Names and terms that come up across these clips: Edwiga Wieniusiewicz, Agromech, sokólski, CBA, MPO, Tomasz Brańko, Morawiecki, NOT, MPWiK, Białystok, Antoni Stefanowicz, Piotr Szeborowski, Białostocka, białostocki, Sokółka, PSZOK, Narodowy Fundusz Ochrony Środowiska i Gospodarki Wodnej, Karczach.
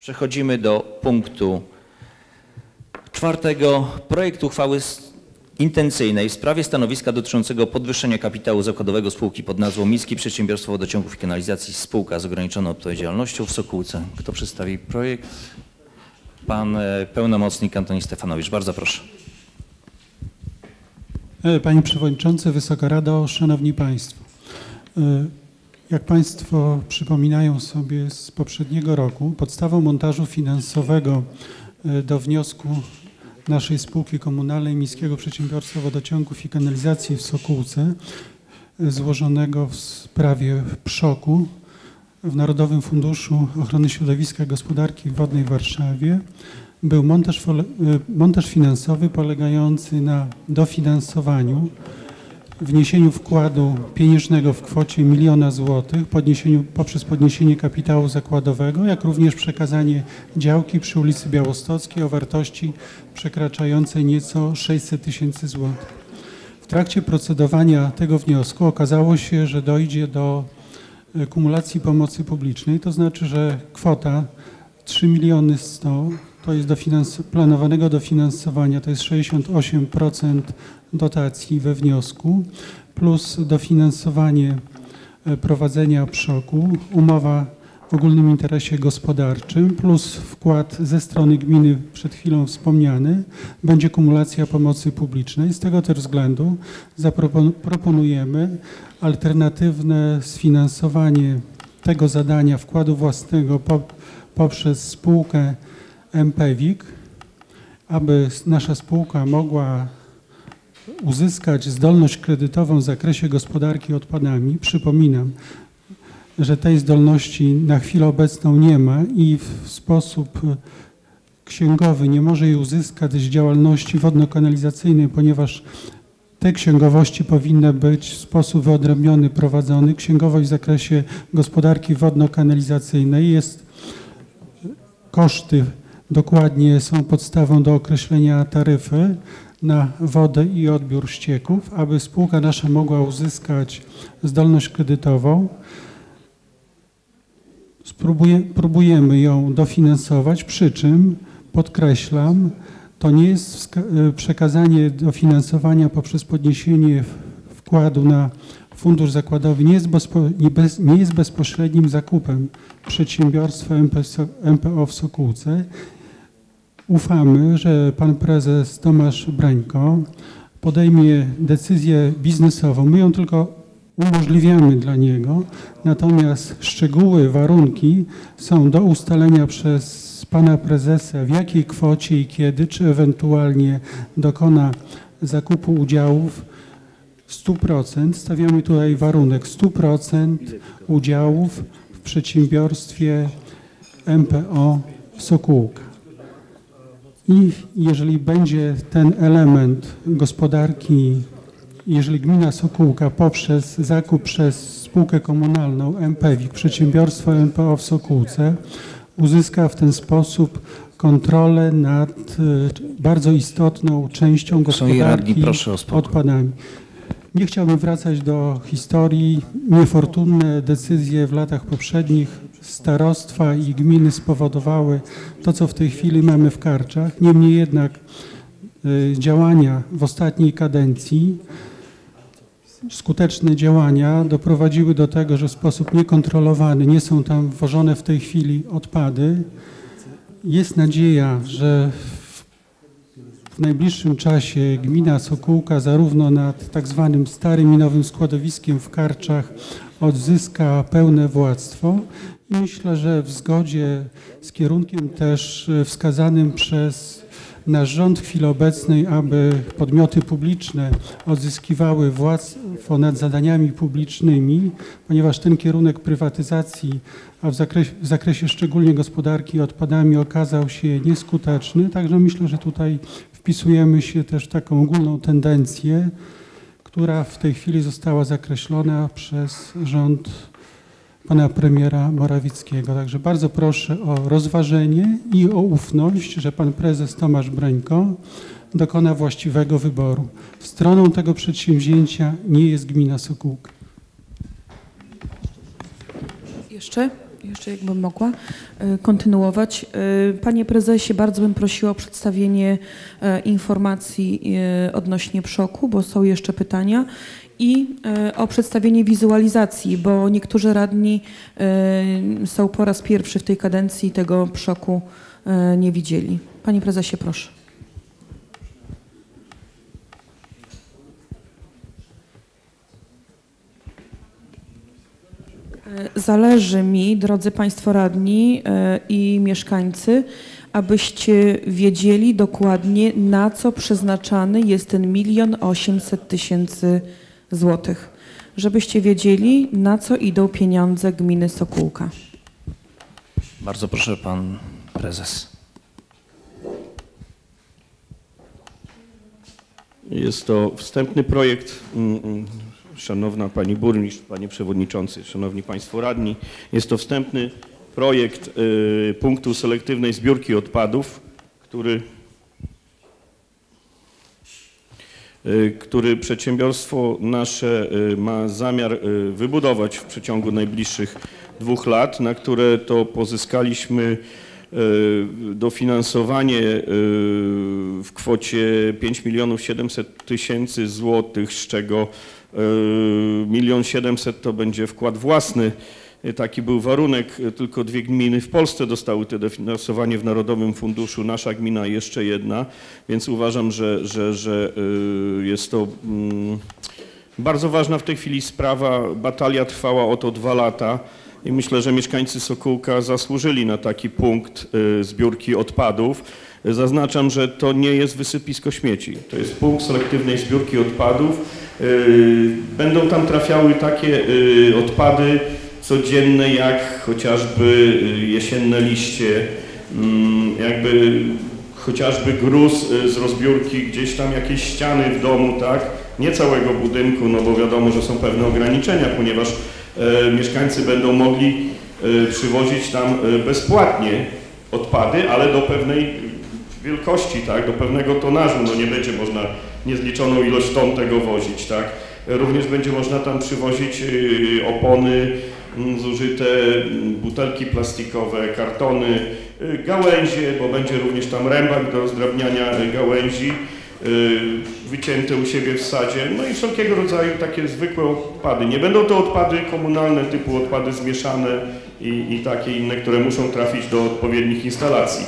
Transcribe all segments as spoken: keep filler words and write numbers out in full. Przechodzimy do punktu czwartego. Projekt uchwały intencyjnej w sprawie stanowiska dotyczącego podwyższenia kapitału zakładowego spółki pod nazwą Miejskie Przedsiębiorstwo Wodociągów i Kanalizacji Spółka z ograniczoną odpowiedzialnością w Sokółce. Kto przedstawi projekt? Pan pełnomocnik Antoni Stefanowicz. Bardzo proszę. Panie Przewodniczący, Wysoka Rado, Szanowni Państwo. Jak Państwo przypominają sobie z poprzedniego roku, podstawą montażu finansowego do wniosku naszej spółki komunalnej Miejskiego Przedsiębiorstwa Wodociągów i Kanalizacji w Sokółce, złożonego w sprawie PSZOK-u w Narodowym Funduszu Ochrony Środowiska i Gospodarki Wodnej w Warszawie, był montaż, montaż finansowy polegający na dofinansowaniu, wniesieniu wkładu pieniężnego w kwocie miliona złotych podniesieniu, poprzez podniesienie kapitału zakładowego, jak również przekazanie działki przy ulicy Białostockiej o wartości przekraczającej nieco sześćset tysięcy złotych. W trakcie procedowania tego wniosku okazało się, że dojdzie do kumulacji pomocy publicznej, to znaczy, że kwota trzy miliony sto to jest dofinans- planowanego dofinansowania, to jest sześćdziesiąt osiem procent dotacji we wniosku, plus dofinansowanie prowadzenia PSZOK-u, umowa w ogólnym interesie gospodarczym, plus wkład ze strony gminy przed chwilą wspomniany, będzie kumulacja pomocy publicznej. Z tego też względu zaproponujemy alternatywne sfinansowanie tego zadania wkładu własnego poprzez spółkę M P WiK, aby nasza spółka mogła uzyskać zdolność kredytową w zakresie gospodarki odpadami. Przypominam, że tej zdolności na chwilę obecną nie ma i w sposób księgowy nie może jej uzyskać z działalności wodno-kanalizacyjnej, ponieważ te księgowości powinny być w sposób wyodrębniony prowadzony. Księgowość w zakresie gospodarki wodno-kanalizacyjnej jest, koszty dokładnie są podstawą do określenia taryfy na wodę i odbiór ścieków, aby spółka nasza mogła uzyskać zdolność kredytową. Spróbuje, próbujemy ją dofinansować, przy czym podkreślam, to nie jest przekazanie dofinansowania poprzez podniesienie wkładu na fundusz zakładowy, nie jest, bezpo, nie bez, nie jest bezpośrednim zakupem przedsiębiorstwa M P O w Sokółce. Ufamy, że pan prezes Tomasz Brańko podejmie decyzję biznesową. My ją tylko umożliwiamy dla niego, natomiast szczegóły, warunki są do ustalenia przez pana prezesa, w jakiej kwocie i kiedy, czy ewentualnie dokona zakupu udziałów sto procent. Stawiamy tutaj warunek sto procent udziałów w przedsiębiorstwie M P O Sokółka. I jeżeli będzie ten element gospodarki, jeżeli gmina Sokółka poprzez zakup przez spółkę komunalną M P WiK, przedsiębiorstwo M P O w Sokółce, uzyska w ten sposób kontrolę nad bardzo istotną częścią gospodarki odpadami. Nie chciałbym wracać do historii. Niefortunne decyzje w latach poprzednich starostwa i gminy spowodowały to, co w tej chwili mamy w Karczach. Niemniej jednak y, działania w ostatniej kadencji, skuteczne działania doprowadziły do tego, że w sposób niekontrolowany nie są tam wwożone w tej chwili odpady. Jest nadzieja, że w najbliższym czasie gmina Sokółka zarówno nad tak zwanym starym i nowym składowiskiem w Karczach odzyska pełne władztwo i myślę, że w zgodzie z kierunkiem też wskazanym przez nasz rząd w chwili obecnej, aby podmioty publiczne odzyskiwały władztwo nad zadaniami publicznymi, ponieważ ten kierunek prywatyzacji, a w zakresie, w zakresie szczególnie gospodarki odpadami okazał się nieskuteczny, także myślę, że tutaj wpisujemy się też w taką ogólną tendencję, która w tej chwili została zakreślona przez rząd pana premiera Morawieckiego. Także bardzo proszę o rozważenie i o ufność, że pan prezes Tomasz Brańko dokona właściwego wyboru. Stroną tego przedsięwzięcia nie jest gmina Sokółka. Jeszcze? Jeszcze jakbym mogła kontynuować. Panie prezesie, bardzo bym prosiła o przedstawienie informacji odnośnie PSZOK-u, bo są jeszcze pytania, i o przedstawienie wizualizacji, bo niektórzy radni są po raz pierwszy w tej kadencji, tego PSZOK-u nie widzieli. Panie prezesie, proszę. Zależy mi, drodzy Państwo radni i mieszkańcy, abyście wiedzieli dokładnie, na co przeznaczany jest ten milion osiemset tysięcy złotych. Żebyście wiedzieli, na co idą pieniądze gminy Sokółka. Bardzo proszę, pan prezes. Jest to wstępny projekt. Szanowna Pani Burmistrz, Panie Przewodniczący, Szanowni Państwo Radni, jest to wstępny projekt y, punktu selektywnej zbiórki odpadów, który, y, który przedsiębiorstwo nasze y, ma zamiar y, wybudować w przeciągu najbliższych dwóch lat, na które to pozyskaliśmy y, dofinansowanie y, w kwocie pięć milionów siedemset tysięcy złotych, z czego milion siedemset to będzie wkład własny. Taki był warunek, tylko dwie gminy w Polsce dostały te dofinansowanie w Narodowym Funduszu, nasza gmina jeszcze jedna, więc uważam, że, że, że jest to bardzo ważna w tej chwili sprawa. Batalia trwała o to dwa lata i myślę, że mieszkańcy Sokółka zasłużyli na taki punkt zbiórki odpadów. Zaznaczam, że to nie jest wysypisko śmieci. To jest punkt selektywnej zbiórki odpadów. Będą tam trafiały takie odpady codzienne, jak chociażby jesienne liście, jakby chociażby gruz z rozbiórki, gdzieś tam jakieś ściany w domu, tak? Nie całego budynku, no bo wiadomo, że są pewne ograniczenia, ponieważ mieszkańcy będą mogli przywozić tam bezpłatnie odpady, ale do pewnej wielkości, tak, do pewnego tonażu, no nie będzie można niezliczoną ilość ton tego wozić, tak. Również będzie można tam przywozić opony zużyte, butelki plastikowe, kartony, gałęzie, bo będzie również tam rębak do rozdrabniania gałęzi, wycięte u siebie w sadzie, no i wszelkiego rodzaju takie zwykłe odpady. Nie będą to odpady komunalne typu odpady zmieszane i, i takie inne, które muszą trafić do odpowiednich instalacji.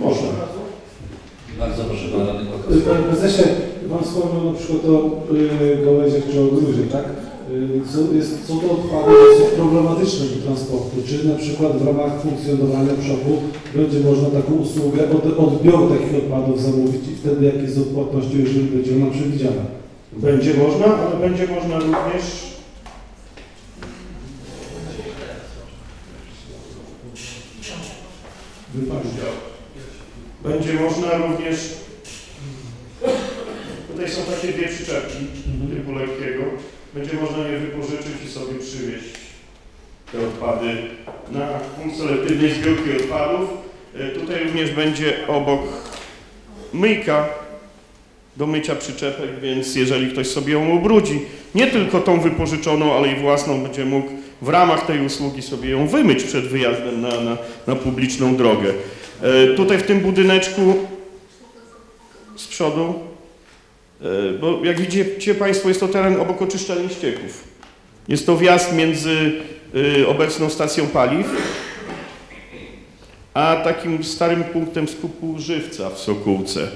Można. Bardzo proszę pana radnego. Panie prezesie, pan wspomniał na przykład o y, gałęziach czy o gruzie, tak? Y, jest, są to odpady dosyć problematyczne do transportu. Czy na przykład w ramach funkcjonowania PSZOK-u będzie można taką usługę od, odbioru takich odpadów zamówić i wtedy jak jest odpłatnością, jeżeli będzie ona przewidziana? Będzie można, ale będzie można również... Wypadnie. Będzie można również, tutaj są takie dwie przyczepki typu lekkiego, będzie można je wypożyczyć i sobie przywieźć te odpady na punkt selektywnej zbiórki odpadów. Tutaj również będzie obok myjka do mycia przyczepek, więc jeżeli ktoś sobie ją ubrudzi, nie tylko tą wypożyczoną, ale i własną, będzie mógł w ramach tej usługi sobie ją wymyć przed wyjazdem na, na, na publiczną drogę. Tutaj w tym budyneczku z przodu, bo jak widzicie Państwo, jest to teren obok oczyszczalni ścieków. Jest to wjazd między obecną stacją paliw a takim starym punktem skupu żywca w Sokółce.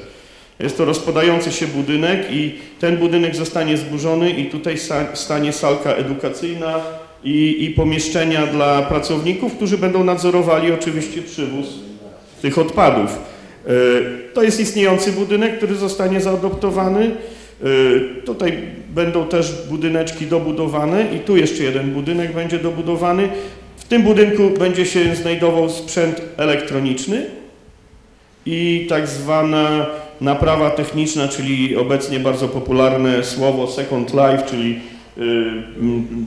Jest to rozpadający się budynek i ten budynek zostanie zburzony i tutaj stanie salka edukacyjna i, i pomieszczenia dla pracowników, którzy będą nadzorowali oczywiście przywóz tych odpadów. To jest istniejący budynek, który zostanie zaadoptowany. Tutaj będą też budyneczki dobudowane i tu jeszcze jeden budynek będzie dobudowany. W tym budynku będzie się znajdował sprzęt elektroniczny i tak zwana naprawa techniczna, czyli obecnie bardzo popularne słowo second life, czyli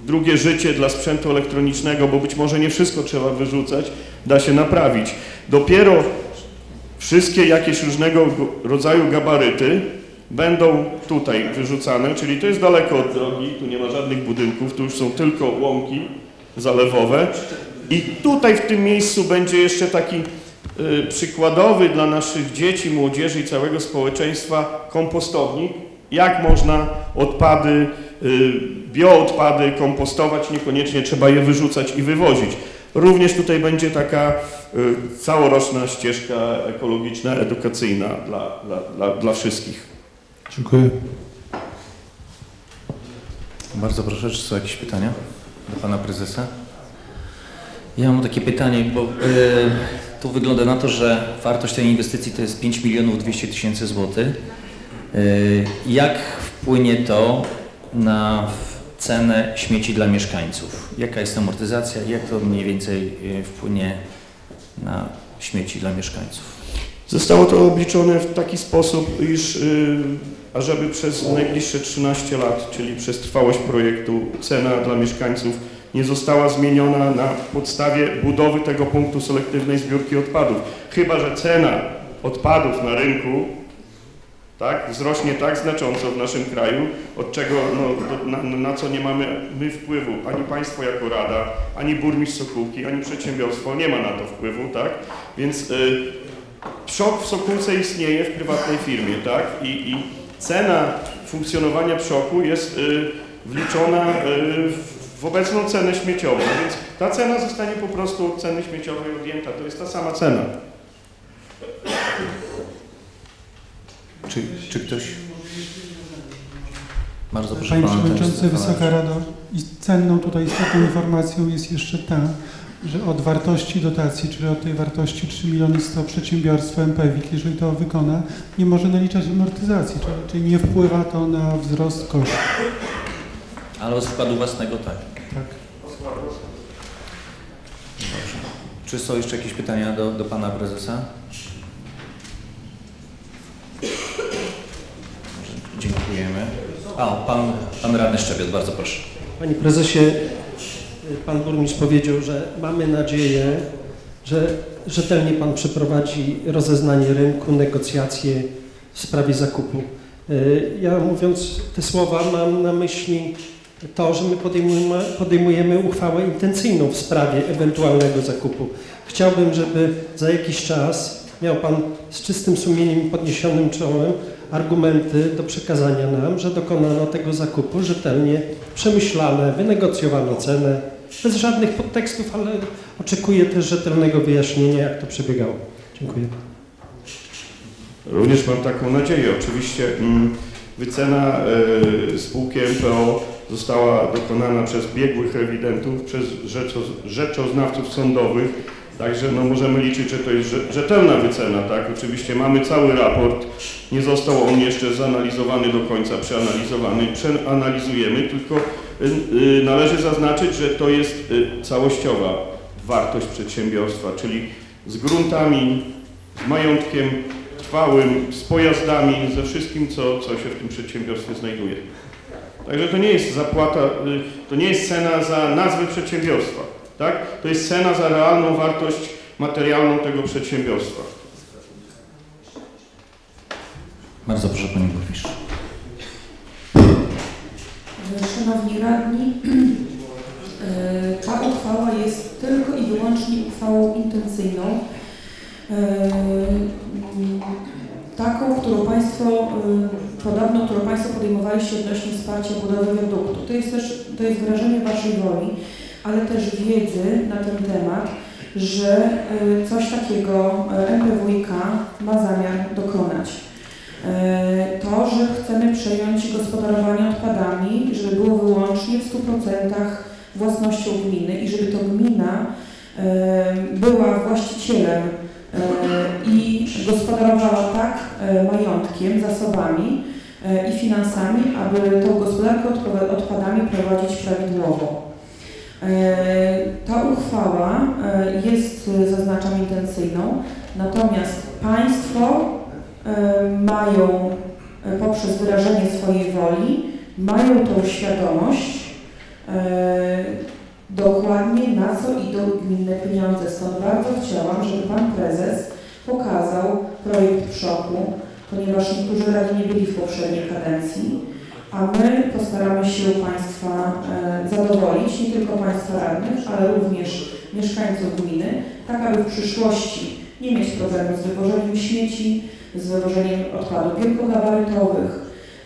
drugie życie dla sprzętu elektronicznego, bo być może nie wszystko trzeba wyrzucać, da się naprawić. Dopiero wszystkie jakieś różnego rodzaju gabaryty będą tutaj wyrzucane, czyli to jest daleko od drogi, tu nie ma żadnych budynków, tu już są tylko łąki zalewowe. I tutaj w tym miejscu będzie jeszcze taki y, przykładowy dla naszych dzieci, młodzieży i całego społeczeństwa kompostownik, jak można odpady, y, bioodpady kompostować, niekoniecznie trzeba je wyrzucać i wywozić. Również tutaj będzie taka y, całoroczna ścieżka ekologiczna, edukacyjna dla, dla, dla, dla wszystkich. Dziękuję. Bardzo proszę, czy są jakieś pytania do Pana Prezesa? Ja mam takie pytanie, bo y, tu wygląda na to, że wartość tej inwestycji to jest pięć milionów dwieście tysięcy złotych. Y, jak wpłynie to na cenę śmieci dla mieszkańców? Jaka jest amortyzacja? Jak to mniej więcej wpłynie na śmieci dla mieszkańców? Zostało to obliczone w taki sposób, iż y, ażeby przez najbliższe trzynaście lat, czyli przez trwałość projektu, cena dla mieszkańców nie została zmieniona na podstawie budowy tego punktu selektywnej zbiórki odpadów. Chyba że cena odpadów na rynku, tak, wzrośnie tak znacząco w naszym kraju, od czego, no, do, na, na co nie mamy my wpływu, ani państwo jako rada, ani burmistrz Sokółki, ani przedsiębiorstwo nie ma na to wpływu, tak? Więc y, PSZOK w Sokółce istnieje w prywatnej firmie, tak? I, i cena funkcjonowania PSZOK-u jest y, wliczona y, w w obecną cenę śmieciową, więc ta cena zostanie po prostu od ceny śmieciowej odjęta. To jest ta sama cena. Czy, czy ktoś? Bardzo proszę. Panie Przewodniczący, Wysoka Rado, cenną tutaj istotną informacją jest jeszcze ta, że od wartości dotacji, czyli od tej wartości trzy miliony sto przedsiębiorstwo MPWiK, jeżeli to wykona, nie może naliczać amortyzacji, czyli nie wpływa to na wzrost kosztów. Ale od wkładu własnego tak. Tak. Dobrze. Czy są jeszcze jakieś pytania do, do Pana Prezesa? Dziękujemy. A, Pan, pan Radny Szczebiot, bardzo proszę. Panie Prezesie, Pan Burmistrz powiedział, że mamy nadzieję, że rzetelnie Pan przeprowadzi rozeznanie rynku, negocjacje w sprawie zakupu. Ja mówiąc te słowa mam na myśli to, że my podejmujemy, podejmujemy uchwałę intencyjną w sprawie ewentualnego zakupu. Chciałbym, żeby za jakiś czas miał Pan z czystym sumieniem i podniesionym czołem argumenty do przekazania nam, że dokonano tego zakupu rzetelnie, przemyślane, wynegocjowano cenę, bez żadnych podtekstów, ale oczekuję też rzetelnego wyjaśnienia, jak to przebiegało. Dziękuję. Również mam taką nadzieję. Oczywiście wycena spółki M P O została dokonana przez biegłych rewidentów, przez rzeczoznawców sądowych, także no, możemy liczyć, że to jest rzetelna wycena, tak? Oczywiście mamy cały raport, nie został on jeszcze zanalizowany do końca, przeanalizowany, przeanalizujemy, tylko należy zaznaczyć, że to jest całościowa wartość przedsiębiorstwa, czyli z gruntami, z majątkiem trwałym, z pojazdami, ze wszystkim, co, co się w tym przedsiębiorstwie znajduje. Także to nie jest zapłata, to nie jest cena za nazwę przedsiębiorstwa, tak? To jest cena za realną wartość materialną tego przedsiębiorstwa. Bardzo proszę, Pani Burmistrz. Szanowni Radni, ta uchwała jest tylko i wyłącznie uchwałą intencyjną. Taką, którą Państwo, podobno, którą Państwo podejmowaliście odnośnie wsparcia budowy wiaduktu. To jest też, to jest wyrażenie Waszej woli, ale też wiedzy na ten temat, że coś takiego M P W I K ma zamiar dokonać. To, że chcemy przejąć gospodarowanie odpadami, żeby było wyłącznie w stu procentach własnością gminy i żeby to gmina była właścicielem i gospodarowała tak majątkiem, zasobami i finansami, aby tą gospodarkę odpadami prowadzić prawidłowo. Ta uchwała jest, zaznaczam, intencyjną, natomiast Państwo mają poprzez wyrażenie swojej woli, mają tą świadomość dokładnie na co idą gminne pieniądze. Stąd bardzo chciałam, żeby Pan Prezes pokazał projekt PSZOK-u, ponieważ niektórzy radni byli w poprzedniej kadencji, a my postaramy się Państwa zadowolić, nie tylko Państwa radnych, ale również mieszkańców gminy, tak aby w przyszłości nie mieć problemu z wywożeniem śmieci, z wywożeniem odpadów wielkogabarytowych,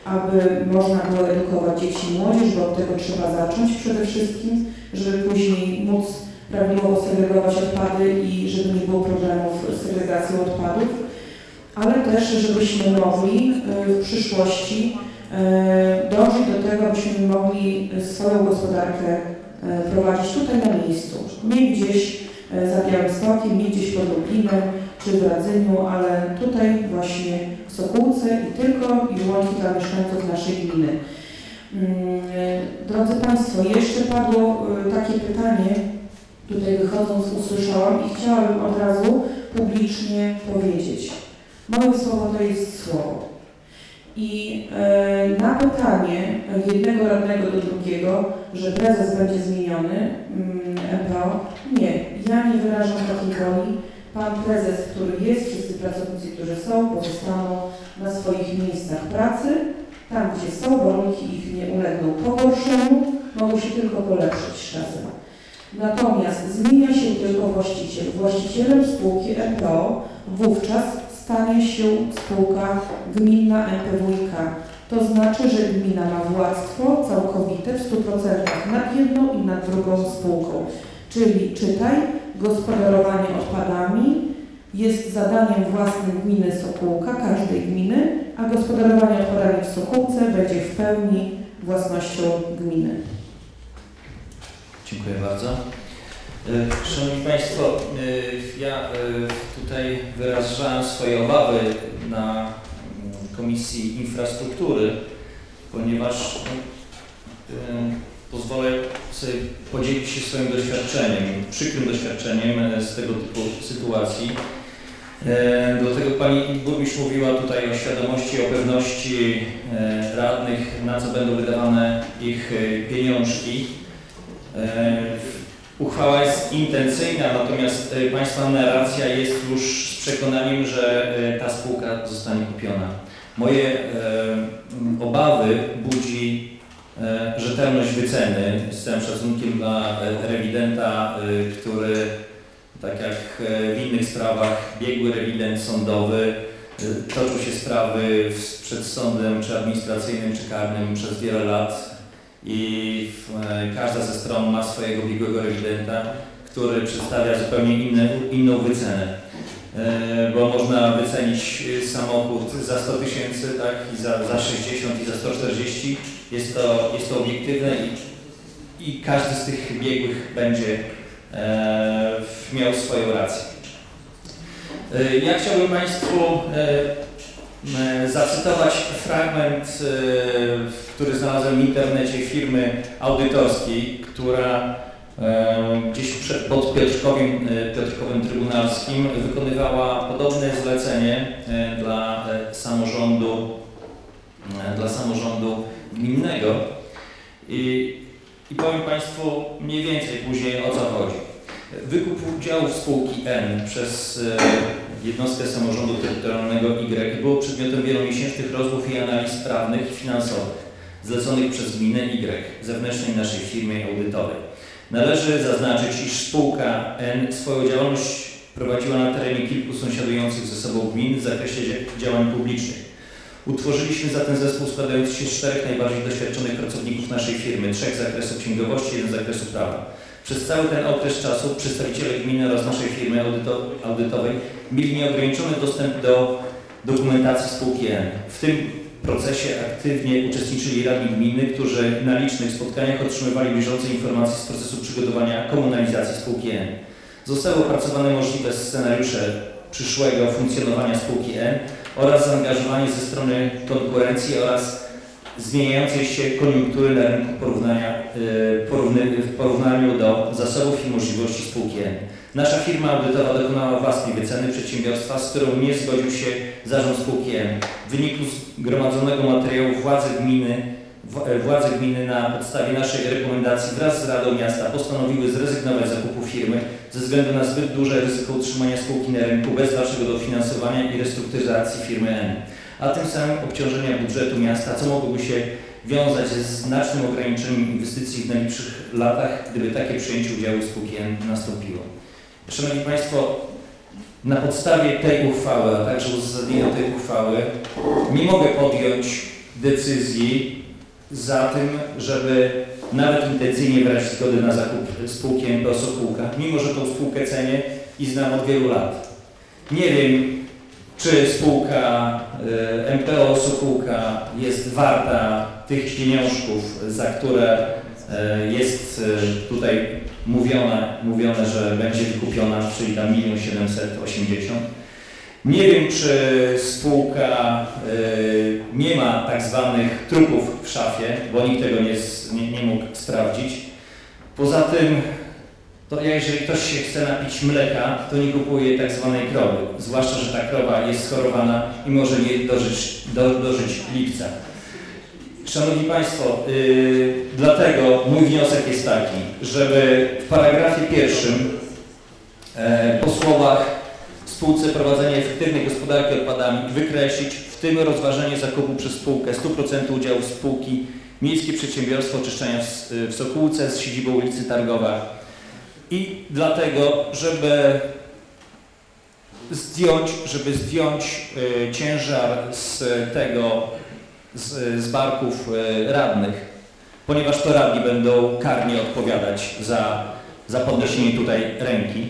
aby można było edukować dzieci i młodzież, bo od tego trzeba zacząć przede wszystkim, żeby później móc prawidłowo segregować odpady i żeby nie było problemów z segregacją odpadów, ale też żebyśmy mogli w przyszłości dążyć do tego, byśmy mogli swoją gospodarkę prowadzić tutaj na miejscu, nie gdzieś za Białymstokiem, nie gdzieś pod Lublinem czy w Radzyniu, ale tutaj właśnie w Sokółce i tylko i wyłącznie dla mieszkańców naszej gminy. Drodzy Państwo, jeszcze padło takie pytanie, tutaj wychodząc usłyszałam i chciałabym od razu publicznie powiedzieć. Moje słowo to jest słowo. I na pytanie jednego radnego do drugiego, że prezes będzie zmieniony, M P O, nie, ja nie wyrażam takiej woli. Pan prezes, który jest, wszyscy pracownicy, którzy są, pozostaną na swoich miejscach pracy, tam gdzie są, warunki ich nie ulegną pogorszeniu, mogą się tylko polepszyć czasem. Natomiast zmienia się tylko właściciel. Właścicielem spółki M P O wówczas stanie się spółka gminna M P W I K. To znaczy, że gmina ma władztwo całkowite w stu procentach nad jedną i nad drugą spółką. Czyli czytaj, gospodarowanie odpadami jest zadaniem własnym gminy Sokółka, każdej gminy, a gospodarowanie odpadami w Sokółce będzie w pełni własnością gminy. Dziękuję bardzo. Szanowni Państwo, ja tutaj wyrażałem swoje obawy na Komisji Infrastruktury, ponieważ pozwolę sobie podzielić się swoim doświadczeniem, przykrym doświadczeniem z tego typu sytuacji. Dlatego Pani Burmistrz mówiła tutaj o świadomości, o pewności radnych, na co będą wydawane ich pieniążki. Uchwała jest intencyjna, natomiast Państwa narracja jest już z przekonaniem, że ta spółka zostanie kupiona. Moje obawy budzi rzetelność wyceny, z całym szacunkiem dla rewidenta, który, tak jak w innych sprawach, biegły rewident sądowy, toczył się sprawy przed sądem, czy administracyjnym, czy karnym przez wiele lat i każda ze stron ma swojego biegłego rewidenta, który przedstawia zupełnie inne, inną wycenę, bo można wycenić samochód za sto tysięcy, tak, i za, za sześćdziesiąt i za sto czterdzieści. Jest to, jest to obiektywne i, i każdy z tych biegłych będzie e, miał swoją rację. E, ja chciałbym Państwu e, zacytować fragment, e, który znalazłem w internecie firmy audytorskiej, która e, gdzieś przed, pod Piotrkowiem, e, Piotrkowem Trybunalskim wykonywała podobne zlecenie e, dla e, samorządu, e, dla samorządu gminnego i, i powiem Państwu mniej więcej później o co chodzi. Wykup udziałów spółki N przez e, jednostkę samorządu terytorialnego Y był przedmiotem wielomiesięcznych rozmów i analiz prawnych i finansowych zleconych przez gminę Y zewnętrznej naszej firmie audytowej. Należy zaznaczyć, iż spółka N swoją działalność prowadziła na terenie kilku sąsiadujących ze sobą gmin w zakresie działań publicznych. Utworzyliśmy zatem zespół składający się z czterech najbardziej doświadczonych pracowników naszej firmy, trzech z zakresu księgowości, jeden z zakresu prawa. Przez cały ten okres czasu przedstawiciele gminy oraz naszej firmy audyto audytowej mieli nieograniczony dostęp do dokumentacji spółki N. W tym procesie aktywnie uczestniczyli radni gminy, którzy na licznych spotkaniach otrzymywali bieżące informacje z procesu przygotowania komunalizacji spółki N. Zostały opracowane możliwe scenariusze przyszłego funkcjonowania spółki N oraz zaangażowanie ze strony konkurencji oraz zmieniającej się koniunktury na rynku porównania, w porównaniu do zasobów i możliwości spółki N. Nasza firma audytowa dokonała własnej wyceny przedsiębiorstwa, z którą nie zgodził się zarząd spółki N. W wyniku zgromadzonego materiału władze gminy, władze gminy na podstawie naszej rekomendacji wraz z Radą Miasta postanowiły zrezygnować z zakupu firmy ze względu na zbyt duże ryzyko utrzymania spółki na rynku bez dalszego dofinansowania i restrukturyzacji firmy N. a tym samym obciążenia budżetu miasta, co mogłoby się wiązać ze znacznym ograniczeniem inwestycji w najbliższych latach, gdyby takie przejęcie udziału spółki nastąpiło. Szanowni Państwo, na podstawie tej uchwały, a także uzasadnienia tej uchwały, nie mogę podjąć decyzji za tym, żeby nawet intencyjnie wyrazić zgodę na zakup spółki M P O Sokółka, mimo że tą spółkę cenię i znam od wielu lat. Nie wiem, czy spółka y, M P O Sokółka jest warta tych pieniążków, za które y, jest y, tutaj mówione, mówione, że będzie wykupiona, czyli tam milion siedemset osiemdziesiąt. Nie wiem, czy spółka y, nie ma tak zwanych trupów w szafie, bo nikt tego nie, nie, nie mógł sprawdzić. Poza tym, to jeżeli ktoś się chce napić mleka, to nie kupuje tak zwanej krowy, zwłaszcza że ta krowa jest schorowana i może nie dożyć, do, dożyć lipca. Szanowni Państwo, yy, dlatego mój wniosek jest taki, żeby w paragrafie pierwszym yy, po słowach spółce prowadzenie efektywnej gospodarki odpadami wykreślić, w tym rozważenie zakupu przez spółkę stu procent udziału spółki Miejskie Przedsiębiorstwo Oczyszczania w, w Sokółce z siedzibą ulicy Targowa. I dlatego, żeby zdjąć, żeby zdjąć y, ciężar z tego, z, z barków y, radnych, ponieważ to radni będą karnie odpowiadać za, za podniesienie tutaj ręki.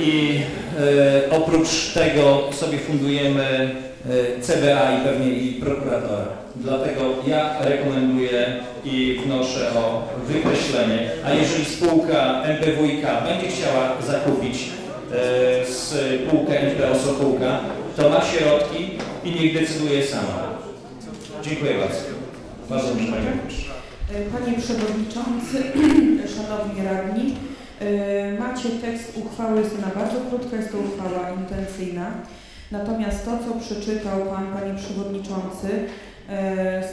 I y, y, oprócz tego sobie fundujemy y, C B A i pewnie i prokuratora. Dlatego ja rekomenduję i wnoszę o wykreślenie, a jeżeli spółka M P W i K będzie chciała zakupić e, spółkę M P O Sokółka, to ma środki i niech decyduje sama. Dziękuję bardzo. Bardzo proszę, Panie Panie Przewodniczący, Szanowni Radni, macie tekst uchwały, jest ona bardzo krótka, jest to uchwała intencyjna. Natomiast to, co przeczytał Pan, Panie Przewodniczący,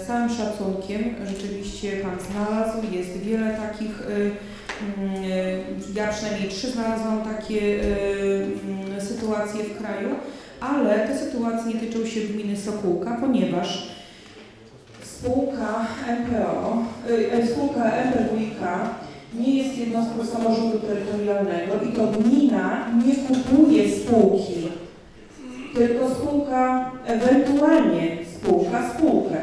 z całym szacunkiem, rzeczywiście Pan znalazł, jest wiele takich, ja przynajmniej trzy znalazłam takie sytuacje w kraju, ale te sytuacje nie tyczą się gminy Sokółka, ponieważ spółka M P O, spółka M P W i K nie jest jednostką samorządu terytorialnego i to gmina nie kupuje spółki, tylko spółka ewentualnie spółka spółkę.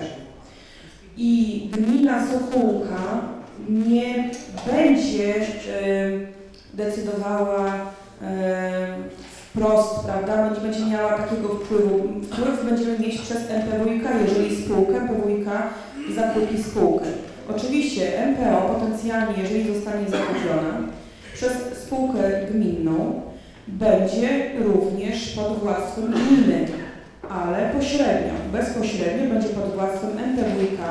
I gmina Sokółka nie będzie e, decydowała e, wprost, prawda, nie będzie miała takiego wpływu. Wpływ będziemy mieć przez M P W i K, jeżeli spółkę M P W i K zakupi spółkę. Oczywiście M P O potencjalnie, jeżeli zostanie zakupiona przez spółkę gminną, będzie również pod władztwem gminy, ale pośrednio, bezpośrednio będzie pod władztwem M P W i K,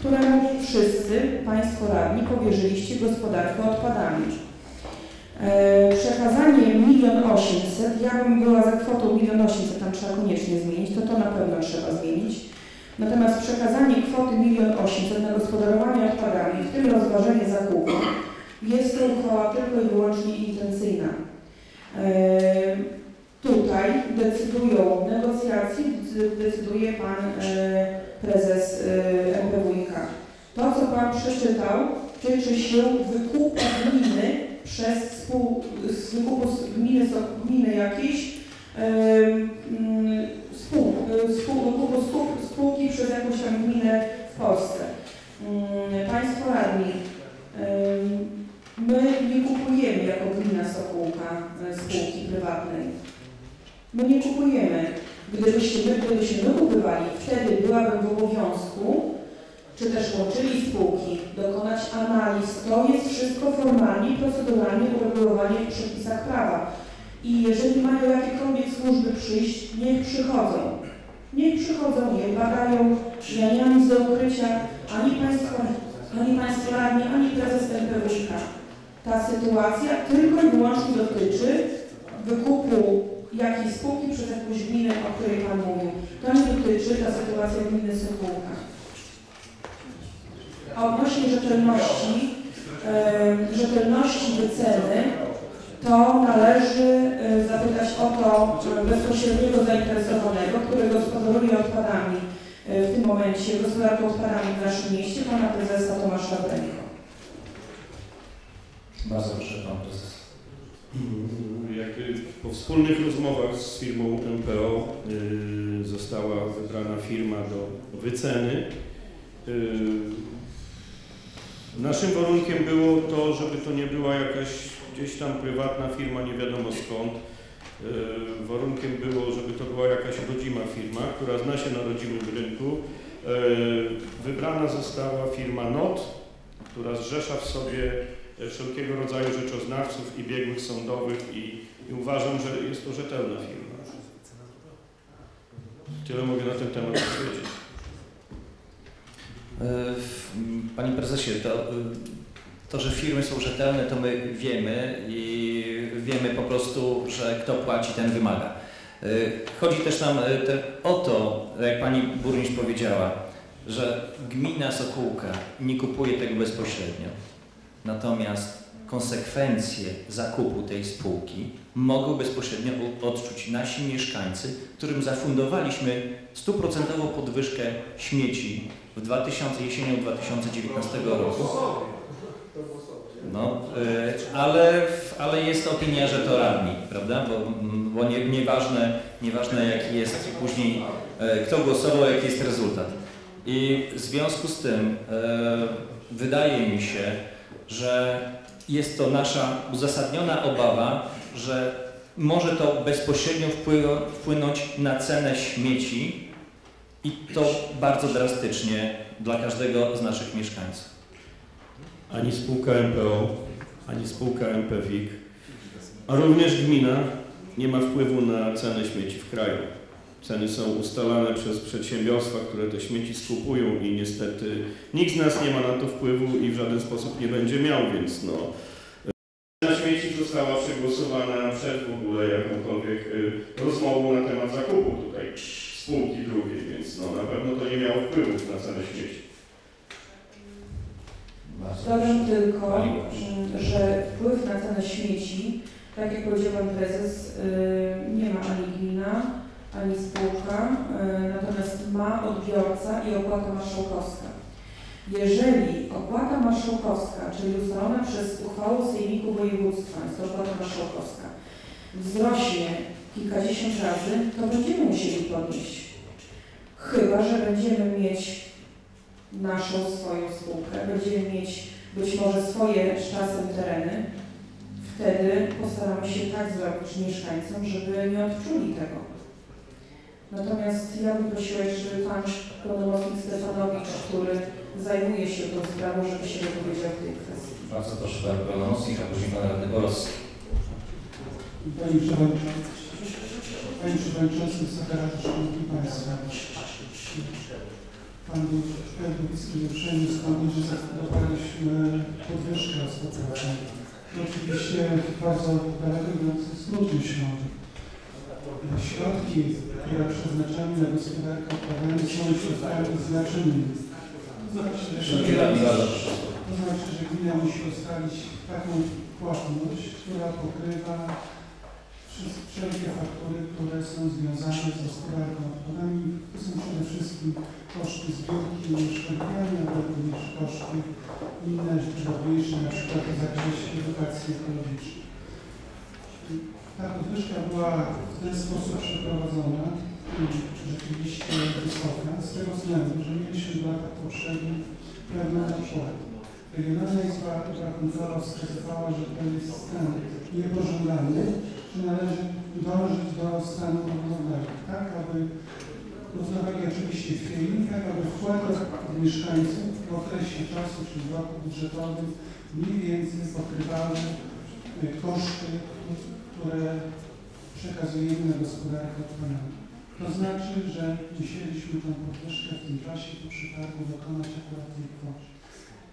któremu wszyscy Państwo radni powierzyliście gospodarkę odpadami. E, przekazanie milion osiemset, ja bym była za kwotą milion osiemset, tam trzeba koniecznie zmienić, to to na pewno trzeba zmienić. Natomiast przekazanie kwoty milion osiemset na gospodarowanie odpadami, w tym rozważenie zakupu, jest to uchwała tylko i wyłącznie intencyjna. E, Tutaj decydują negocjacje, decyduje Pan e, prezes e, M P W i K. To, co Pan przeczytał, tyczy się wykupu gminy przez spół, z wykupu gminy, gminy jakiejś, e, spół, spół, wykupu spół, spółki przez jakąś tam gminę w Polsce. E, Państwo radni, e, my nie kupujemy jako gmina Sokółka spółki prywatnej. My nie kupujemy. Gdybyśmy gdybyśmy wykupywali, wtedy byłabym w obowiązku, czy też łączyli spółki, dokonać analiz. To jest wszystko formalnie i proceduralnie uregulowanie w przepisach prawa. I jeżeli mają jakiekolwiek służby przyjść, niech przychodzą. Niech przychodzą, nie badają, ja nie mam nic do ukrycia, ani Państwo, ani Państwo radni, ani prezes M P W i K. Ta sytuacja tylko i wyłącznie dotyczy wykupu jakiej spółki przez jakąś gminę, o której Pan mówił. To nie dotyczy ta sytuacja gminy Sokółka. A odnośnie rzetelności, e, rzetelności wyceny, to należy zapytać o to bezpośredniego zainteresowanego, który gospodaruje odpadami w tym momencie, gospodarką odpadami w naszym mieście, pana prezesa Tomasza Brańko. Bardzo proszę, pan prezes. Jakby po wspólnych rozmowach z firmą M P O y, została wybrana firma do wyceny. Y, naszym warunkiem było to, żeby to nie była jakaś gdzieś tam prywatna firma, nie wiadomo skąd. Y, warunkiem było, żeby to była jakaś rodzima firma, która zna się na rodzimym rynku. Y, wybrana została firma N O T, która zrzesza w sobie wszelkiego rodzaju rzeczoznawców i biegłych sądowych i, i uważam, że jest to rzetelna firma. Tyle mogę na ten temat powiedzieć. Panie prezesie, to, to, że firmy są rzetelne, to my wiemy i wiemy po prostu, że kto płaci, ten wymaga. Chodzi też nam te, o to, jak pani burmistrz powiedziała, że gmina Sokółka nie kupuje tego bezpośrednio. Natomiast konsekwencje zakupu tej spółki mogą bezpośrednio odczuć nasi mieszkańcy, którym zafundowaliśmy stuprocentową podwyżkę śmieci w jesienią dwa tysiące dziewiętnastego roku. No, ale, ale jest opinia, że to radni, prawda? Bo, bo nie, nieważne, nieważne jaki jest później, kto głosował, jaki jest rezultat. I w związku z tym wydaje mi się, że jest to nasza uzasadniona obawa, że może to bezpośrednio wpłynąć na cenę śmieci i to bardzo drastycznie dla każdego z naszych mieszkańców. Ani spółka M P O, ani spółka M P WiK, a również gmina nie ma wpływu na cenę śmieci w kraju. Ceny są ustalane przez przedsiębiorstwa, które te śmieci skupują i niestety nikt z nas nie ma na to wpływu i w żaden sposób nie będzie miał, więc no... Cena śmieci została przegłosowana przed w ogóle jakąkolwiek rozmową na temat zakupu tutaj spółki drugiej, więc no na pewno to nie miało wpływu na cenę śmieci. Dodam tylko, że wpływ na cenę śmieci, tak jak powiedział pan prezes, nie ma ani gmina, ani spółka, natomiast ma odbiorca i opłata marszałkowska. Jeżeli opłata marszałkowska, czyli ustalona przez uchwałę Sejmiku Województwa, jest to opłata marszałkowska, wzrośnie kilkadziesiąt razy, to będziemy musieli podnieść. Chyba że będziemy mieć naszą swoją spółkę, będziemy mieć być może swoje z czasem tereny, wtedy postaramy się tak zrobić mieszkańcom, żeby nie odczuli tego. Natomiast ja bym prosiła jeszcze pan Antoni Stefanowicz, który zajmuje się tą sprawą, żeby się wypowiedział w tej kwestii. Bardzo proszę pan Pełnomocnik, a później pan radny Borowski. Panie Przewodniczący, Wysoka Rado, Szanowni Państwo. Pan Edwiga Wieniusiewicz wspomniał, że zastosowaliśmy podwyżkę gospodarczą. Oczywiście bardzo daleko skrócił się. Środki, które przeznaczamy na gospodarkę odpadami, są środkami znacznymi. To znaczy, że to znaczy, że gmina musi ustalić taką płatność, która pokrywa wszelkie faktury, które są związane z gospodarką odpadami. To są przede wszystkim koszty zbiórki i uszczelniania, ale również koszty inne, drobniejsze, na przykład w zakresie edukacji ekologicznej. Ta podwyżka była w ten sposób przeprowadzona, rzeczywiście wysoka, z tego względu, że mieliśmy w latach poprzednich pewne opłaty. Regionalna Izba Rachunkowa wskazywała, że to jest stan niepożądany, że należy dążyć do stanu równowagi, tak aby równowagi oczywiście firm, tak aby wkłady mieszkańców w okresie czasu, czyli w roku budżetowym, mniej więcej pokrywały koszty, które przekazujemy na gospodarkę odpadami. To znaczy, że musieliśmy tą podwyżkę w tym czasie po przypadku dokonać akurat tej kwoty.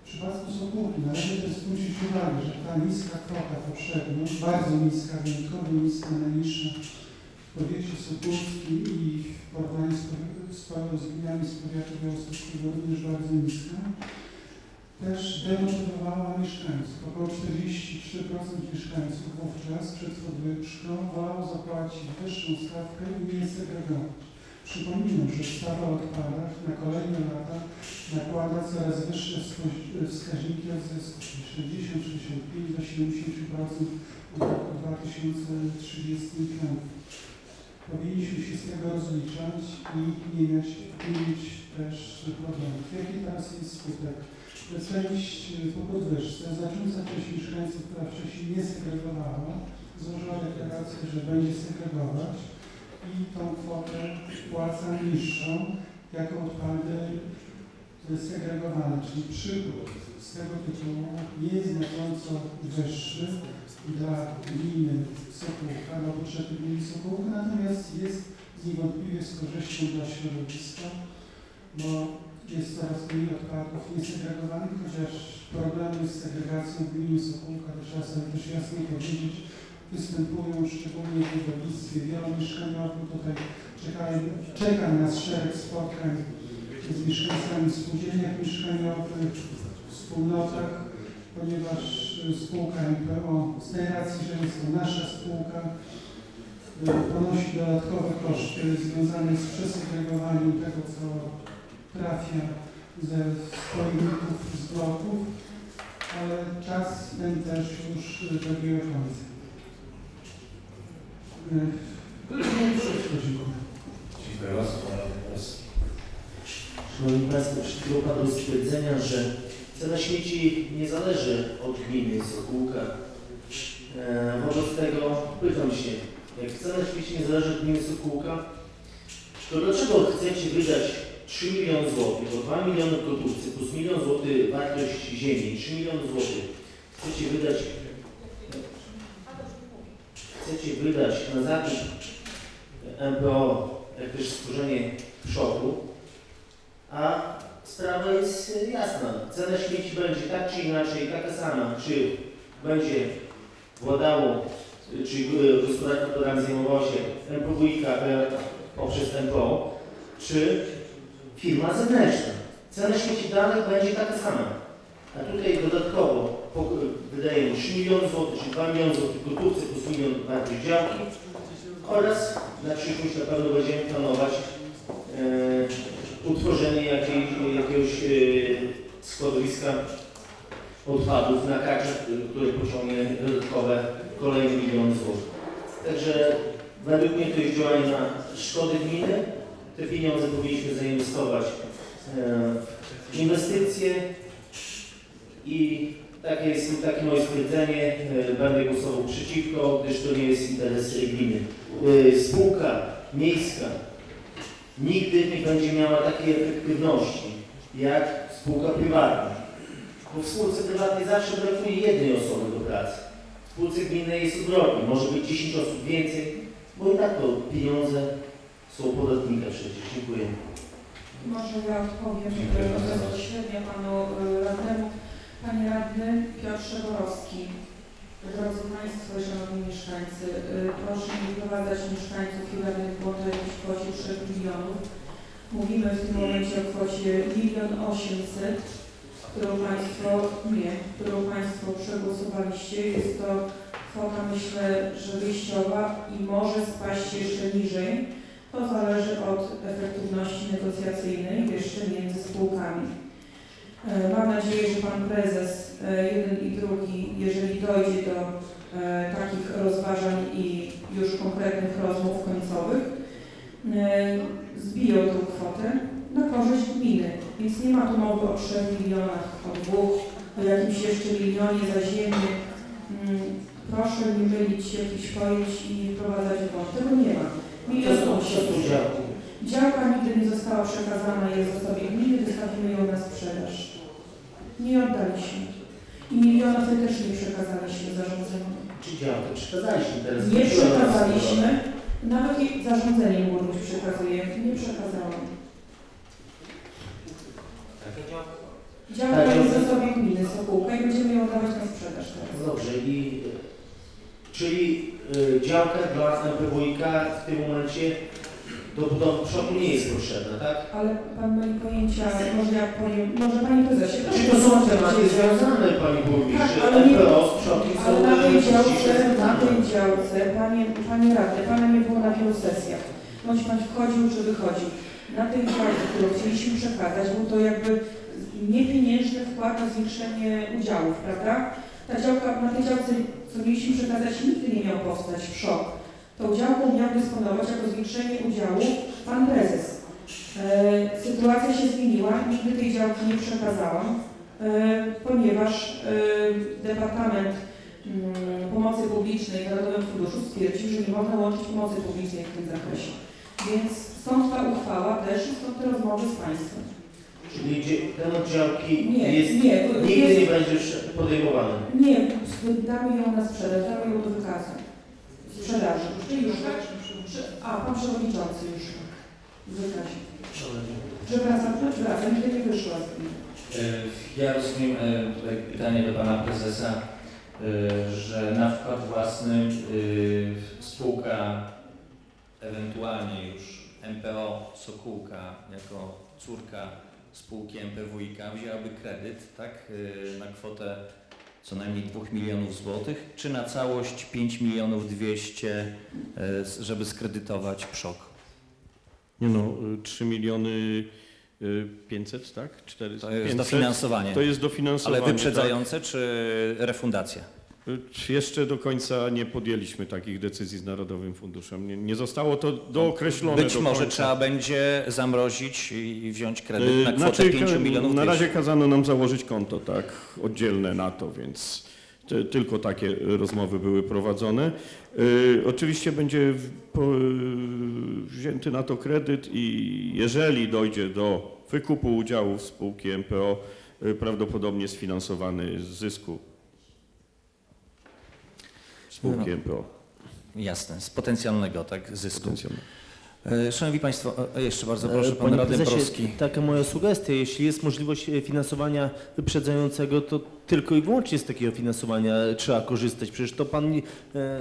W przypadku Sokółki należy też zwrócić uwagę, że ta niska kwota poprzednio, bardzo niska, wyjątkowo niska, najniższa w powiecie sokółskim i w porównaniu z, z gminami z powiatu białostockiego również bardzo niska, też demotywowało mieszkańców. Około czterdzieści trzy procent mieszkańców wówczas przed podwyżką wolało zapłacić wyższą stawkę i nie segregować. Przypominam, że ustawa o odpadach na kolejne lata nakłada coraz wyższe wskaźniki odzysku, sześćdziesiąt do sześćdziesięciu pięciu do siedemdziesięciu procent od roku dwa tysiące trzydziestego piątego. Powinniśmy się z tego rozliczać i nie mieć, nie mieć też problemów. Jaki teraz jest skutek? Część po podwyżce, znacząca część mieszkańców, która wcześniej nie segregowała, złożyła deklarację, że będzie segregować i tą kwotę płaca niższą, jako odpady segregowane, czyli przychód z tego tytułu nie jest znacząco wyższy dla gminy Sokółka, dla budżetu gminy Sokółka, natomiast jest niewątpliwie z korzyścią dla środowiska, bo jest coraz mniej odpadów niesegregowanych, chociaż problemy z segregacją w gminie Sokółka, to trzeba sobie też jasno powiedzieć, występują szczególnie w budownictwie wielomieszkaniowym. Tutaj czeka, czeka nas szereg spotkań z mieszkańcami w spółdzielniach mieszkaniowych, w wspólnotach, ponieważ spółka M P O, z tej racji, że jest to nasza spółka, ponosi dodatkowe koszty związane z przesegregowaniem tego, co trafia ze spojników z bloków, ale czas ten też już dobiega końca. Dziękuję bardzo, Panie Profesorze. Szanowni Państwo, przyszedł Pan do stwierdzenia, że cena śmieci nie zależy od gminy Sokółka. E, wobec tego pytam się, jak cena śmieci nie zależy od gminy Sokółka, to dlaczego chcecie wydać trzy miliony złotych, bo dwa miliony produkcji plus milion złotych wartość ziemi, trzy miliony złotych chcecie wydać, chcecie wydać na zakup M P O, jak też stworzenie szoku, a sprawa jest jasna. Cena śmieci będzie tak czy inaczej taka sama, czy będzie władało, czy gospodarka, która zajmowała się MPWiK-a poprzez M P O, czy firma zewnętrzna. Cena śmieci dalej będzie taka sama. A tutaj dodatkowo wydaje trzy miliony złotych, czy dwa miliony złotych gotówce plus milion bardziej działki oraz na przyszłość na pewno będziemy planować e, utworzenie jakiej, jakiegoś e, składowiska odpadów na Karczach, które pociągnie dodatkowe kolejne miliony złotych. Także według mnie to jest działanie na szkody gminy. Te pieniądze powinniśmy zainwestować w inwestycje i takie jest takie moje stwierdzenie. Będę głosował przeciwko, gdyż to nie jest interes gminy. Spółka miejska nigdy nie będzie miała takiej efektywności jak spółka prywatna. Bo w spółce prywatnej zawsze brakuje jednej osoby do pracy. W spółce gminnej jest odwrotnie, może być dziesięć osób więcej, bo i tak to pieniądze są podatnika przecież. Dziękuję. Może ja odpowiem bezpośrednio Panu Radnemu. Panie Radny Piotr Szeborowski. Drodzy Państwo, Szanowni Mieszkańcy, proszę nie wprowadzać mieszkańców jubilernych błądów w kwocie trzech milionów. Mówimy w tym momencie o kwocie milion osiemset, którą Państwo, nie, którą Państwo przegłosowaliście. Jest to kwota, myślę, że wyjściowa i może spaść jeszcze niżej. To zależy od efektywności negocjacyjnej jeszcze między spółkami. Mam nadzieję, że Pan Prezes jeden i drugi, jeżeli dojdzie do takich rozważań i już konkretnych rozmów końcowych, zbiją tą kwotę na korzyść gminy. Więc nie ma tu mowy o trzech milionach, o dwóch, o jakimś jeszcze milionie za ziemię. Proszę nie mylić się jakichś pojęć i wprowadzać błąd. Tego nie ma. Działka nigdy nie została przekazana jej zasobie gminy, wystawimy ją na sprzedaż. Nie oddaliśmy. I milionów też nie przekazaliśmy zarządzeniu. Czy działkę przekazaliśmy teraz? Nie przekazaliśmy. Nawet jej zarządzenie burmistrz przekazuje. Nie przekazałam. Działka jest w zasobie gminy Sokółka i będziemy ją dawać na sprzedaż teraz. Dobrze. I... Czyli y, działkę dla M P W I K w tym momencie do budowy przodu nie jest potrzebna, tak? Ale Pan ma pojęcia, może ja powiem, może Pani prezesie... Czy to są tematy związane, Pani burmistrz, tak, M P O z przodki są... Ale na tej działce, na tej działce, Panie, Panie Radny, Pana nie było na wielu sesjach. Bądź Pan wchodził czy wychodził. Na tej działce, którą chcieliśmy przekazać, był to jakby niepieniężny wkład na zwiększenie udziałów, prawda? Ta działka, na tej działce, co mieliśmy przekazać, nigdy nie miał powstać PSZOK. Tą działką miał dysponować jako zwiększenie udziału Pan Prezes. E, sytuacja się zmieniła, nigdy tej działki nie przekazałam, e, ponieważ e, Departament m, Pomocy Publicznej w Narodowym Funduszu stwierdził, że nie można łączyć pomocy publicznej w tym zakresie. Więc stąd ta uchwała też i stąd te rozmowy z Państwem. Czyli ten oddziałki nie, jest, nie, nigdy jest, nie będzie podejmowany? Nie, damy ją na sprzedaż, damy ją do wykazu. Sprzedaży. Czy już tak? A, Pan Przewodniczący już w wykazie. Przepraszam, przepraszam, nigdy nie wyszła. Ja rozumiem tutaj pytanie do Pana Prezesa, że na wkład własny spółka, ewentualnie już M P O Sokółka jako córka spółki M P W i K wzięłaby kredyt, tak, na kwotę co najmniej dwóch milionów złotych, czy na całość pięć milionów dwieście, żeby skredytować PSZOK? Nie no, trzy miliony pięćset, tak? czterysta, to jest pięćset, dofinansowanie. To jest dofinansowanie. Ale wyprzedzające, tak? Czy refundacja? Jeszcze do końca nie podjęliśmy takich decyzji z Narodowym Funduszem. Nie, nie zostało to dookreślone. Być do może końca. Trzeba będzie zamrozić i wziąć kredyt na kwotę znaczy, pięć milionów. Na razie kazano nam założyć konto, tak, oddzielne na to, więc te, tylko takie rozmowy były prowadzone. Yy, oczywiście będzie w, po, wzięty na to kredyt i jeżeli dojdzie do wykupu udziałów spółki M P O, yy, prawdopodobnie sfinansowany z zysku spółki M P O. Jasne, z potencjalnego, tak, zysku. Szanowni Państwo, jeszcze bardzo proszę, Pan Radny Borowski. Taka moja sugestia, jeśli jest możliwość finansowania wyprzedzającego, to tylko i wyłącznie z takiego finansowania trzeba korzystać. Przecież to Pan... E...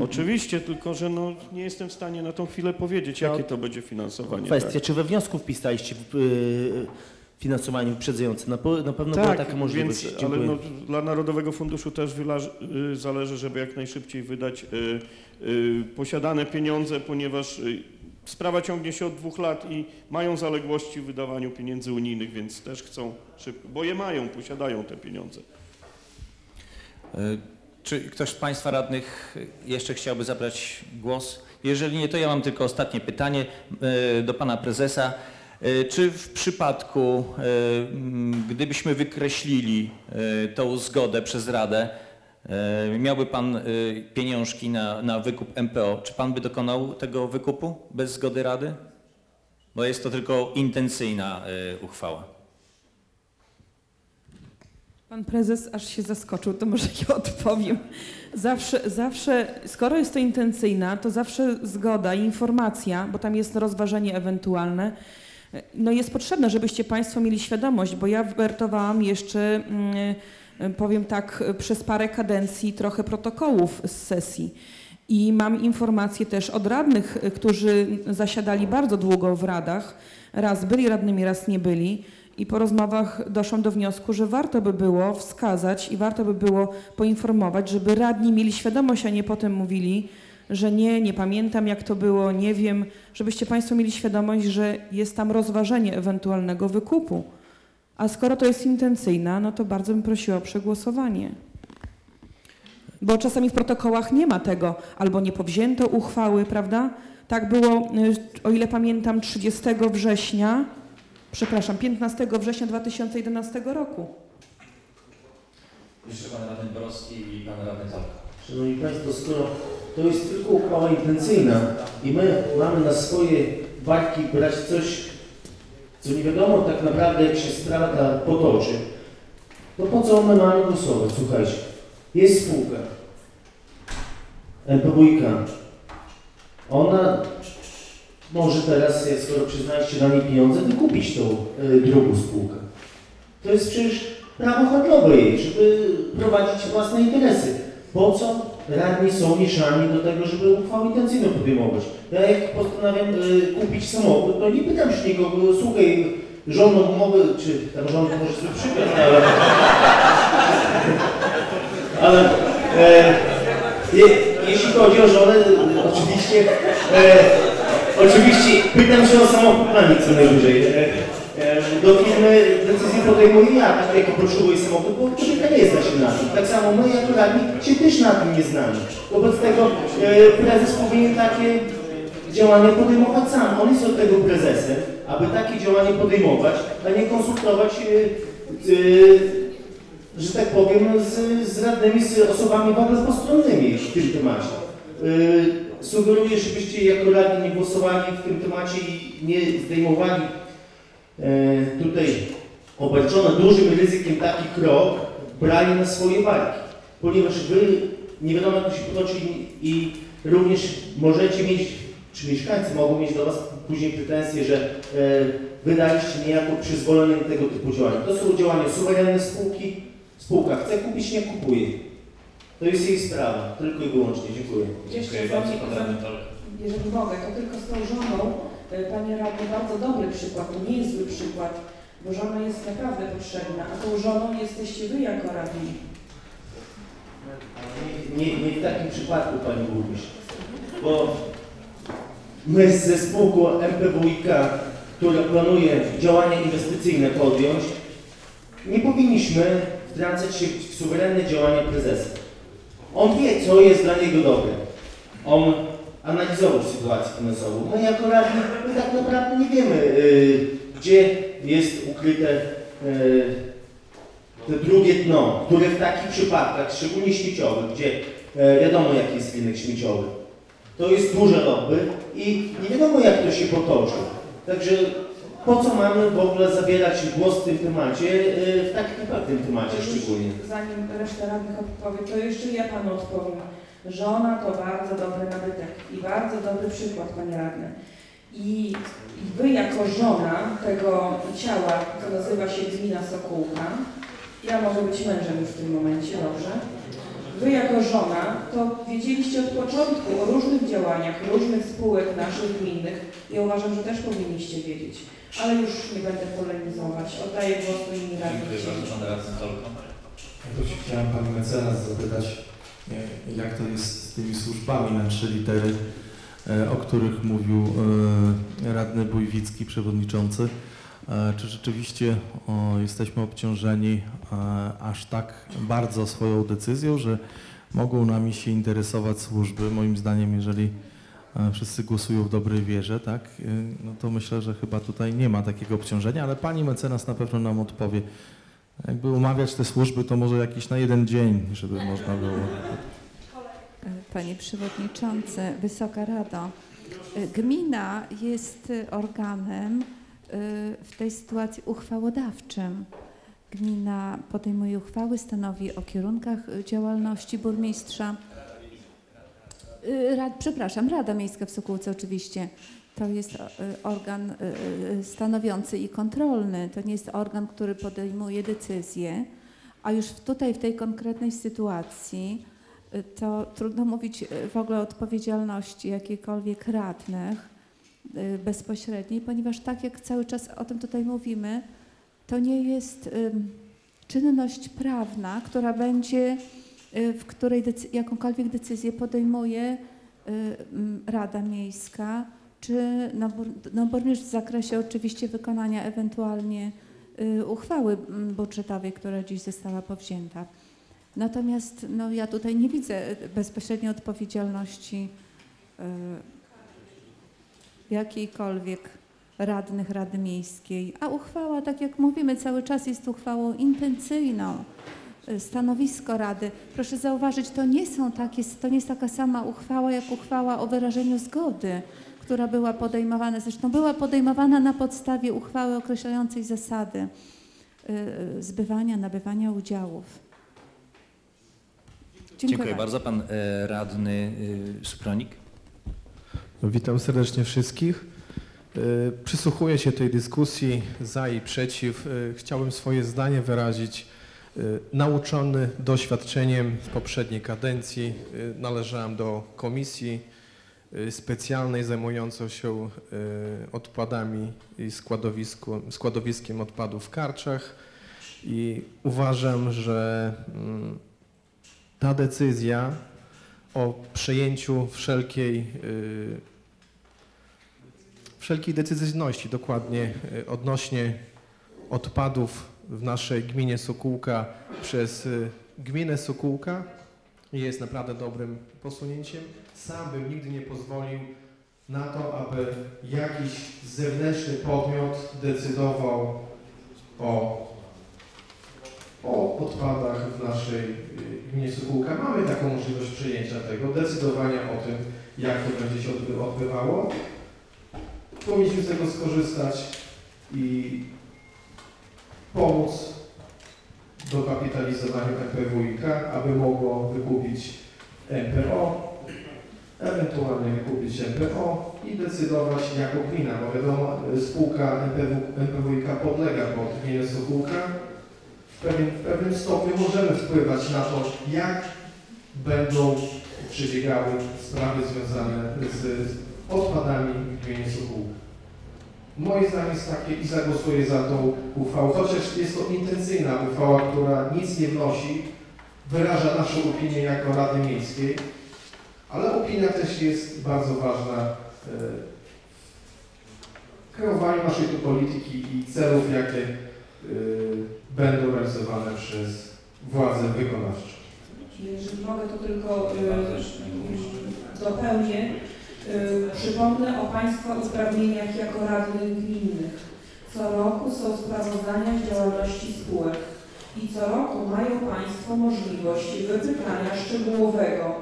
Oczywiście, tylko że no, nie jestem w stanie na tą chwilę powiedzieć, jakie to będzie finansowanie. Kwestia, tak. Czy we wniosku wpisaliście w, e... finansowanie wyprzedzające. Na, na pewno tak, była taka możliwość. Więc, ale no, dla Narodowego Funduszu też wylaż, y, zależy, żeby jak najszybciej wydać y, y, posiadane pieniądze, ponieważ y, sprawa ciągnie się od dwóch lat i mają zaległości w wydawaniu pieniędzy unijnych, więc też chcą szybko, bo je mają, posiadają te pieniądze. Czy ktoś z Państwa radnych jeszcze chciałby zabrać głos? Jeżeli nie, to ja mam tylko ostatnie pytanie y, do Pana Prezesa. Czy w przypadku, gdybyśmy wykreślili tą zgodę przez Radę, miałby Pan pieniążki na, na wykup M P O, czy Pan by dokonał tego wykupu bez zgody Rady? Bo jest to tylko intencyjna uchwała. Pan Prezes aż się zaskoczył, to może ja odpowiem. Zawsze, zawsze, skoro jest to intencyjna, to zawsze zgoda i informacja, bo tam jest rozważenie ewentualne, no jest potrzebne, żebyście Państwo mieli świadomość, bo ja wywertowałam jeszcze, powiem tak, przez parę kadencji trochę protokołów z sesji i mam informacje też od radnych, którzy zasiadali bardzo długo w radach, raz byli radnymi, raz nie byli i po rozmowach doszłam do wniosku, że warto by było wskazać i warto by było poinformować, żeby radni mieli świadomość, a nie potem mówili, że nie, nie pamiętam jak to było, nie wiem, żebyście Państwo mieli świadomość, że jest tam rozważenie ewentualnego wykupu. A skoro to jest intencyjna, no to bardzo bym prosiła o przegłosowanie. Bo czasami w protokołach nie ma tego, albo nie powzięto uchwały, prawda? Tak było, o ile pamiętam, trzydziestego września, przepraszam, piętnastego września dwa tysiące jedenastego roku. Jeszcze Pan Radny Borowski i Pan Radny Zalka. Szanowni Państwo, skoro to jest tylko uchwała intencyjna i my mamy na swoje bajki brać coś, co nie wiadomo tak naprawdę, jak się sprawa potoczy, to po co one mają głosować? Słuchajcie, jest spółka M P W i K. Ona może teraz, skoro przyznaliście na niej pieniądze, wykupić tą y, drugą spółkę. To jest przecież prawo handlowe jej, żeby prowadzić własne interesy. Po co radni są mieszani do tego, żeby uchwały intencyjne podejmować. Ja jak postanawiam y, kupić samochód, to nie pytam się nikogo, słuchaj, żoną mogę, czy tam żoną może sobie przykład, ale... ale e, je, jeśli chodzi o żonę, oczywiście, e, oczywiście pytam się o samochód na nic co najwyżej. E, Do firmy decyzję podejmuję ja, tak jako potrzebuję samochód, bo człowieka nie zna się na tym. Tak samo my jako radni się też na tym nie znamy. Wobec tego e, prezes powinien takie działania podejmować sam. On jest od tego prezesem, aby takie działanie podejmować, a nie konsultować, e, e, że tak powiem, z, z radnymi, z osobami w ogóle postronnymi w tym temacie. E, sugeruję, żebyście jako radni nie głosowali w tym temacie i nie zdejmowali tutaj obarczone dużym ryzykiem taki krok, brali na swoje barki, ponieważ wy nie wiadomo jak to się potoczy i również możecie mieć, czy mieszkańcy mogą mieć do was później pretensje, że e, wydaliście niejako przyzwolenie na tego typu działania. To są działania suwerenne spółki, spółka chce kupić, nie kupuje. To jest jej sprawa, tylko i wyłącznie. Dziękuję. Jeszcze Dziękuję bardzo, panie, jeżeli mogę, to tylko z tą żoną. Panie radny, bardzo dobry przykład, to nie jest zły przykład, bo żona jest naprawdę potrzebna, a tą żoną jesteście wy jako radni. Nie, nie, nie w takim przypadku, pani burmistrz, bo my ze spółką M P W I K, która planuje działania inwestycyjne podjąć, nie powinniśmy wtrącać się w suwerenne działania prezesa. On wie, co jest dla niego dobre. On analizował sytuację finansową. My jako radni, my tak naprawdę nie wiemy, yy, gdzie jest ukryte yy, to drugie dno, które w takich przypadkach, szczególnie śmieciowych, gdzie yy, wiadomo jaki jest rynek śmieciowy, to jest duże lobby i nie wiadomo jak to się potoczy. Także po co mamy w ogóle zabierać głos w tym temacie, yy, w takim tym temacie szczególnie. Zanim reszta radnych odpowie, to jeszcze ja panu odpowiem. Żona to bardzo dobry nabytek i bardzo dobry przykład, panie radny. I wy jako żona tego ciała, co nazywa się gmina Sokółka, ja mogę być mężem już w tym momencie, dobrze? Wy jako żona to wiedzieliście od początku o różnych działaniach, różnych spółek naszych gminnych i uważam, że też powinniście wiedzieć. Ale już nie będę polemizować. Oddaję głos do innych radnych. Chciałem pan mecenas zapytać, jak to jest z tymi służbami na trzy litery, o których mówił radny Bójwicki, przewodniczący. Czy rzeczywiście jesteśmy obciążeni aż tak bardzo swoją decyzją, że mogą nami się interesować służby? Moim zdaniem, jeżeli wszyscy głosują w dobrej wierze, tak, no to myślę, że chyba tutaj nie ma takiego obciążenia, ale pani mecenas na pewno nam odpowie. Jakby umawiać te służby, to może jakiś na jeden dzień, żeby można było. Panie Przewodniczący, Wysoka Rado, gmina jest organem w tej sytuacji uchwałodawczym. Gmina podejmuje uchwały, stanowi o kierunkach działalności burmistrza. Rad, przepraszam, Rada Miejska w Sokółce oczywiście. To jest organ stanowiący i kontrolny, to nie jest organ, który podejmuje decyzje, a już tutaj w tej konkretnej sytuacji to trudno mówić w ogóle o odpowiedzialności jakiejkolwiek radnych bezpośredniej, ponieważ tak jak cały czas o tym tutaj mówimy, to nie jest czynność prawna, która będzie, w której decy- jakąkolwiek decyzję podejmuje Rada Miejska, czy no, no burmistrz w zakresie oczywiście wykonania ewentualnie y, uchwały budżetowej, która dziś została powzięta. Natomiast no, ja tutaj nie widzę bezpośredniej odpowiedzialności y, jakiejkolwiek radnych Rady Miejskiej, a uchwała, tak jak mówimy, cały czas jest uchwałą intencyjną. Stanowisko Rady. Proszę zauważyć, to nie są takie, to nie jest taka sama uchwała, jak uchwała o wyrażeniu zgody, która była podejmowana, zresztą była podejmowana na podstawie uchwały określającej zasady y, zbywania, nabywania udziałów. Dziękuję, Dziękuję bardzo. Pan y, radny y, Supronik. Witam serdecznie wszystkich. Y, przysłuchuję się tej dyskusji za i przeciw. Y, chciałbym swoje zdanie wyrazić Nauczony doświadczeniem z poprzedniej kadencji należałem do komisji specjalnej zajmującej się odpadami i składowiskiem odpadów w Karczach i uważam, że ta decyzja o przejęciu wszelkiej wszelkiej decyzyjności dokładnie odnośnie odpadów w naszej gminie Sokółka przez gminę Sokółka jest naprawdę dobrym posunięciem. Sam bym nigdy nie pozwolił na to, aby jakiś zewnętrzny podmiot decydował o, o odpadach w naszej gminie Sokółka. Mamy taką możliwość przyjęcia tego, decydowania o tym, jak to będzie się odbywało. Powinniśmy z tego skorzystać i pomóc w dokapitalizowaniu M P W i K, aby mogło wykupić M P O, ewentualnie wykupić M P O i decydować jako gmina, bo wiadomo, spółka M P W i K podlega pod gminę Sokółka. W pewnym, w pewnym stopniu możemy wpływać na to, jak będą przebiegały sprawy związane z odpadami w gminie Sokółka. Moim zdaniem jest takie i zagłosuję za tą uchwałą, chociaż jest to intencyjna uchwała, która nic nie wnosi, wyraża naszą opinię jako Rady Miejskiej, ale opinia też jest bardzo ważna w kreowaniu naszej tu polityki i celów, jakie będą realizowane przez władze wykonawcze. Jeżeli mogę, to tylko dopełnię. Przypomnę o Państwa uprawnieniach jako radnych gminnych. Co roku są sprawozdania z działalności spółek i co roku mają Państwo możliwość wypytania szczegółowego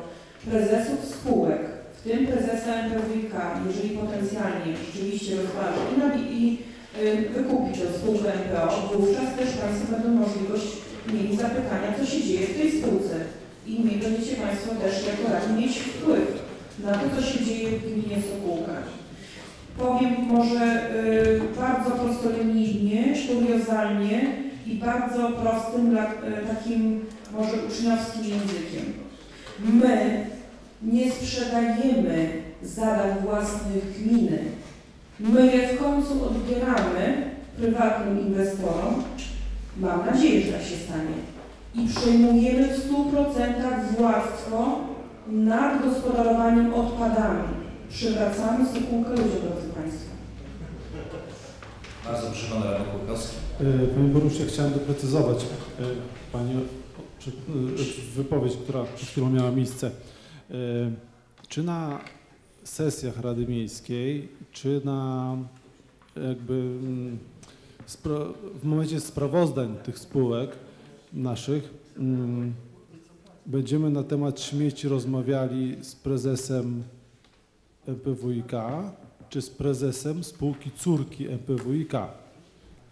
prezesów spółek, w tym prezesa M P W i K, jeżeli potencjalnie rzeczywiście rozważy i, i y, wykupi tę spółkę M P O, wówczas też Państwo będą możliwość mieli zapytania, co się dzieje w tej spółce i nie będziecie Państwo też jako radni mieć wpływ na to, co się dzieje w gminie Sokółka. Powiem może y, bardzo prostolinijnie, kuriozalnie i bardzo prostym, la, y, takim może uczniowskim językiem. My nie sprzedajemy zadań własnych gminy. My je w końcu odbieramy prywatnym inwestorom, mam nadzieję, że tak się stanie, i przejmujemy w stu procentach władztwo nad gospodarowaniem odpadami. Przywracamy Sokółkę ludziom, drodzy Państwo. Bardzo przyjemny Radny Kółkowski. Panie Burmistrzu, chciałem doprecyzować Pani wypowiedź, która przed chwilą miała miejsce. Czy na sesjach Rady Miejskiej, czy na jakby w momencie sprawozdań tych spółek naszych będziemy na temat śmieci rozmawiali z prezesem M P W i K czy z prezesem spółki córki M P W i K?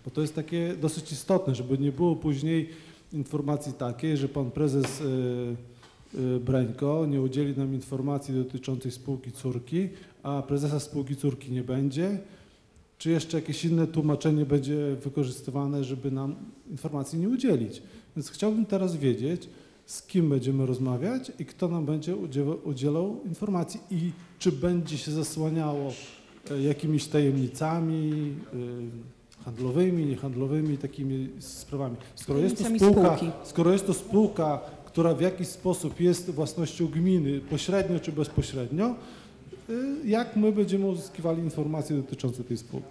Bo to jest takie dosyć istotne, żeby nie było później informacji takiej, że pan prezes yy, yy, Brańko nie udzieli nam informacji dotyczącej spółki córki, a prezesa spółki córki nie będzie. Czy jeszcze jakieś inne tłumaczenie będzie wykorzystywane, żeby nam informacji nie udzielić? Więc chciałbym teraz wiedzieć, z kim będziemy rozmawiać i kto nam będzie udzielał informacji i czy będzie się zasłaniało jakimiś tajemnicami handlowymi, niehandlowymi, takimi sprawami. Skoro jest to spółka, skoro jest to spółka, która w jakiś sposób jest własnością gminy, pośrednio czy bezpośrednio, jak my będziemy uzyskiwali informacje dotyczące tej spółki?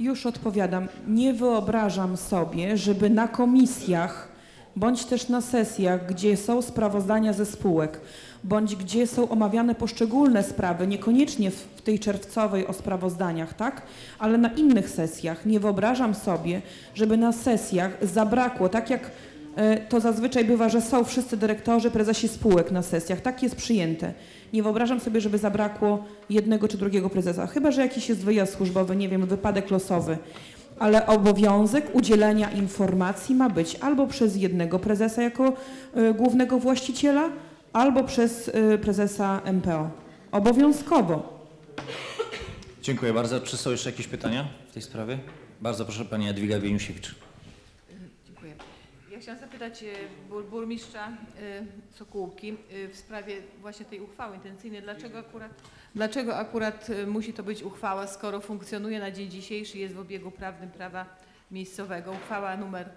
Już odpowiadam. Nie wyobrażam sobie, żeby na komisjach bądź też na sesjach, gdzie są sprawozdania ze spółek, bądź gdzie są omawiane poszczególne sprawy, niekoniecznie w tej czerwcowej o sprawozdaniach, tak, ale na innych sesjach. Nie wyobrażam sobie, żeby na sesjach zabrakło, tak jak to zazwyczaj bywa, że są wszyscy dyrektorzy, prezesi spółek na sesjach, tak jest przyjęte. Nie wyobrażam sobie, żeby zabrakło jednego czy drugiego prezesa, chyba że jakiś jest wyjazd służbowy, nie wiem, wypadek losowy. Ale obowiązek udzielenia informacji ma być albo przez jednego prezesa jako y, głównego właściciela, albo przez y, prezesa M P O. Obowiązkowo. Dziękuję bardzo. Czy są jeszcze jakieś pytania w tej sprawie? Bardzo proszę, Pani Edwiga Wieniusiewicz. Dziękuję. Ja Chciałam zapytać bur, burmistrza Sokółki w sprawie właśnie tej uchwały intencyjnej. Dlaczego akurat, dlaczego akurat musi to być uchwała, skoro funkcjonuje na dzień dzisiejszy, jest w obiegu prawnym prawa miejscowego uchwała numer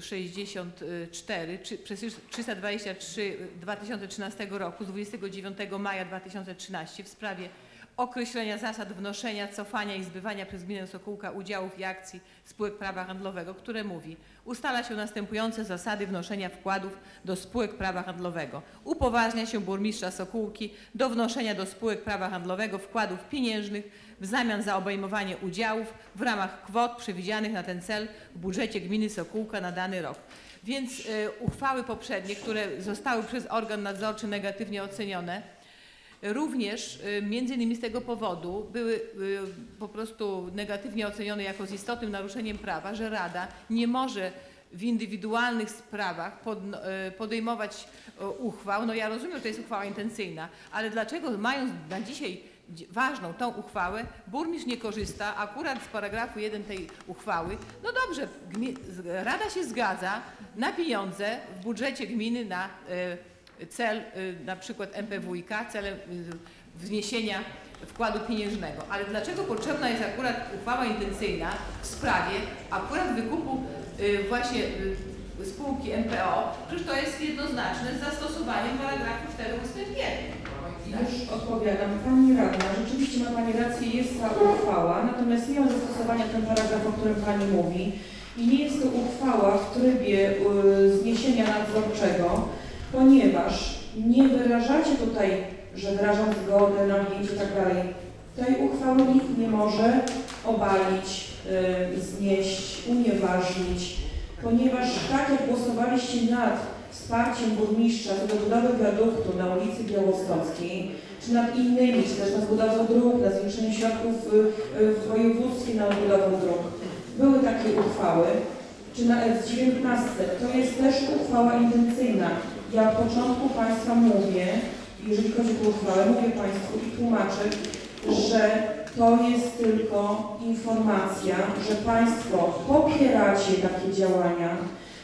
sześćdziesiąt cztery przez trzysta dwadzieścia trzy dwa tysiące trzynastego roku z dwudziestego dziewiątego maja dwa tysiące trzynastego w sprawie określenia zasad wnoszenia, cofania i zbywania przez gminę Sokółka udziałów i akcji spółek prawa handlowego, które mówi: ustala się następujące zasady wnoszenia wkładów do spółek prawa handlowego. Upoważnia się burmistrza Sokółki do wnoszenia do spółek prawa handlowego wkładów pieniężnych w zamian za obejmowanie udziałów w ramach kwot przewidzianych na ten cel w budżecie gminy Sokółka na dany rok. Więc y, uchwały poprzednie, które zostały przez organ nadzorczy negatywnie ocenione, również y, między innymi z tego powodu były y, po prostu negatywnie ocenione jako z istotnym naruszeniem prawa, że Rada nie może w indywidualnych sprawach pod, podejmować uchwał. No ja rozumiem, że to jest uchwała intencyjna, ale dlaczego mając na dzisiaj ważną tą uchwałę, burmistrz nie korzysta akurat z paragrafu jeden tej uchwały? No dobrze, Rada się zgadza na pieniądze w budżecie gminy na cel na przykład M P W i K, celem wniesienia wkładu pieniężnego, ale dlaczego potrzebna jest akurat uchwała intencyjna w sprawie akurat wykupu właśnie spółki M P O? Przecież to jest jednoznaczne z zastosowaniem paragrafu cztery ust. jeden. Już odpowiadam. Pani radna, rzeczywiście ma Pani rację, jest ta uchwała, natomiast nie ma zastosowania ten paragraf, o którym Pani mówi i nie jest to uchwała w trybie y, zniesienia nadzorczego, ponieważ nie wyrażacie tutaj, że wyrażam zgodę na objęcie i tak dalej. Tej uchwały nikt nie może obalić, y, znieść, unieważnić, ponieważ tak jak głosowaliście nad wsparciem burmistrza do budowy wiaduktu na ulicy Białostockiej, czy nad innymi, czy też nad budową dróg, na zwiększenie środków w województwie na budowę dróg. Były takie uchwały, czy na S dziewiętnaście. To jest też uchwała intencyjna. Ja od początku Państwa mówię, jeżeli chodzi o uchwałę, mówię Państwu i tłumaczę, że to jest tylko informacja, że Państwo popieracie takie działania,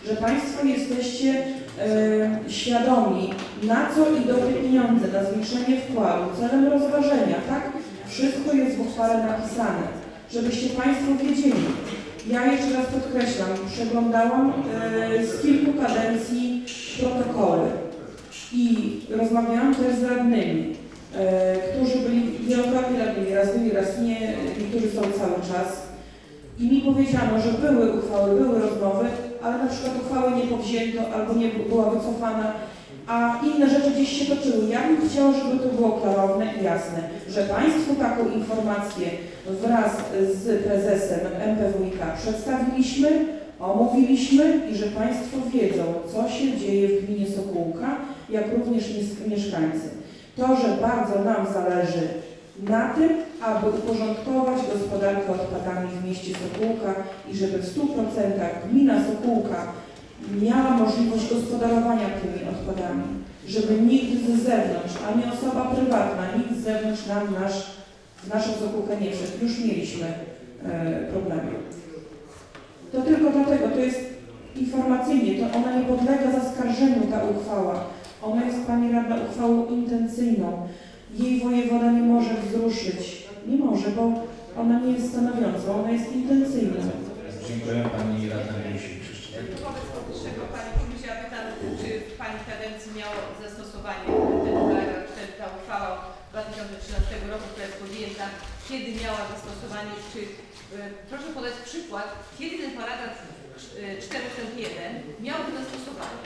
że Państwo jesteście Yy, świadomi, na co idą pieniądze, na zwiększenie wkładu, celem rozważenia, tak? Wszystko jest w uchwale napisane, żebyście Państwo wiedzieli. Ja jeszcze raz podkreślam, przeglądałam yy, z kilku kadencji protokoły i rozmawiałam też z radnymi, yy, którzy byli wielokrotnie radnymi, raz byli, raz nie, niektórzy są cały czas. I mi powiedziano, że były uchwały, były rozmowy, ale na przykład uchwały nie powzięto albo nie była wycofana, a inne rzeczy gdzieś się toczyły. Ja bym chciała, żeby to było klarowne i jasne, że Państwu taką informację wraz z prezesem M P W i K przedstawiliśmy, omówiliśmy i że Państwo wiedzą, co się dzieje w gminie Sokółka, jak również mieszkańcy. To, że bardzo nam zależy na tym, aby uporządkować gospodarkę odpadami w mieście Sokółka i żeby w stu procentach gmina Sokółka miała możliwość gospodarowania tymi odpadami, żeby nikt z zewnątrz, a nie osoba prywatna, nikt z zewnątrz nam nasz, w naszą Sokółkę nie wszedł. Już mieliśmy e, problemy. To tylko dlatego, to jest informacyjnie, to ona nie podlega zaskarżeniu, ta uchwała. Ona jest, Pani radna, uchwałą intencyjną. Jej wojewoda nie może wzruszyć. Nie może, bo ona nie jest stanowiąca, ona jest intencyjna. Dziękuję Pani radna Wieniusiewicz. Wobec powyższego Pani Komisja pyta, czy w Pani kadencji miało zastosowanie ten paragraf cztery, ta uchwała dwa tysiące trzynastego roku, która jest podjęta, kiedy miała zastosowanie, czy y, proszę podać przykład, kiedy ten paragraf cztery jeden miałby zastosowanie?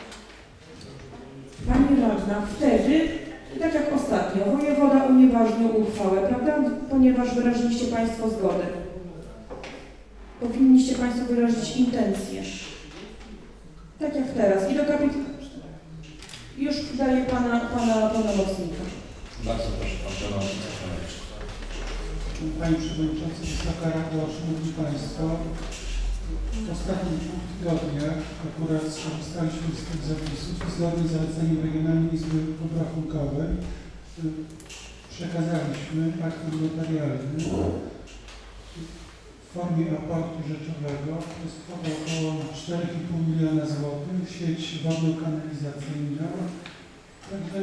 Pani radna, wtedy i tak jak ostatnio, wojewoda unieważnił uchwałę, prawda? Ponieważ wyraziliście Państwo zgodę. Powinniście Państwo wyrazić intencje. Tak jak teraz. I do kapitału. Już daję Pana pełnomocnika. Bardzo proszę, Pan Przewodniczący. Panie Przewodniczący, Wysoka Rado, Szanowni Państwo. W ostatnich dwóch tygodniach akurat skorzystaliśmy z tych zapisów i zgodnie z zaleceniem Regionalnej Izby Obrachunkowej przekazaliśmy aktem notarialnym w formie aportu rzeczowego, to jest kwota około cztery i pół miliona złotych, sieć wodno-kanalizacyjna. Także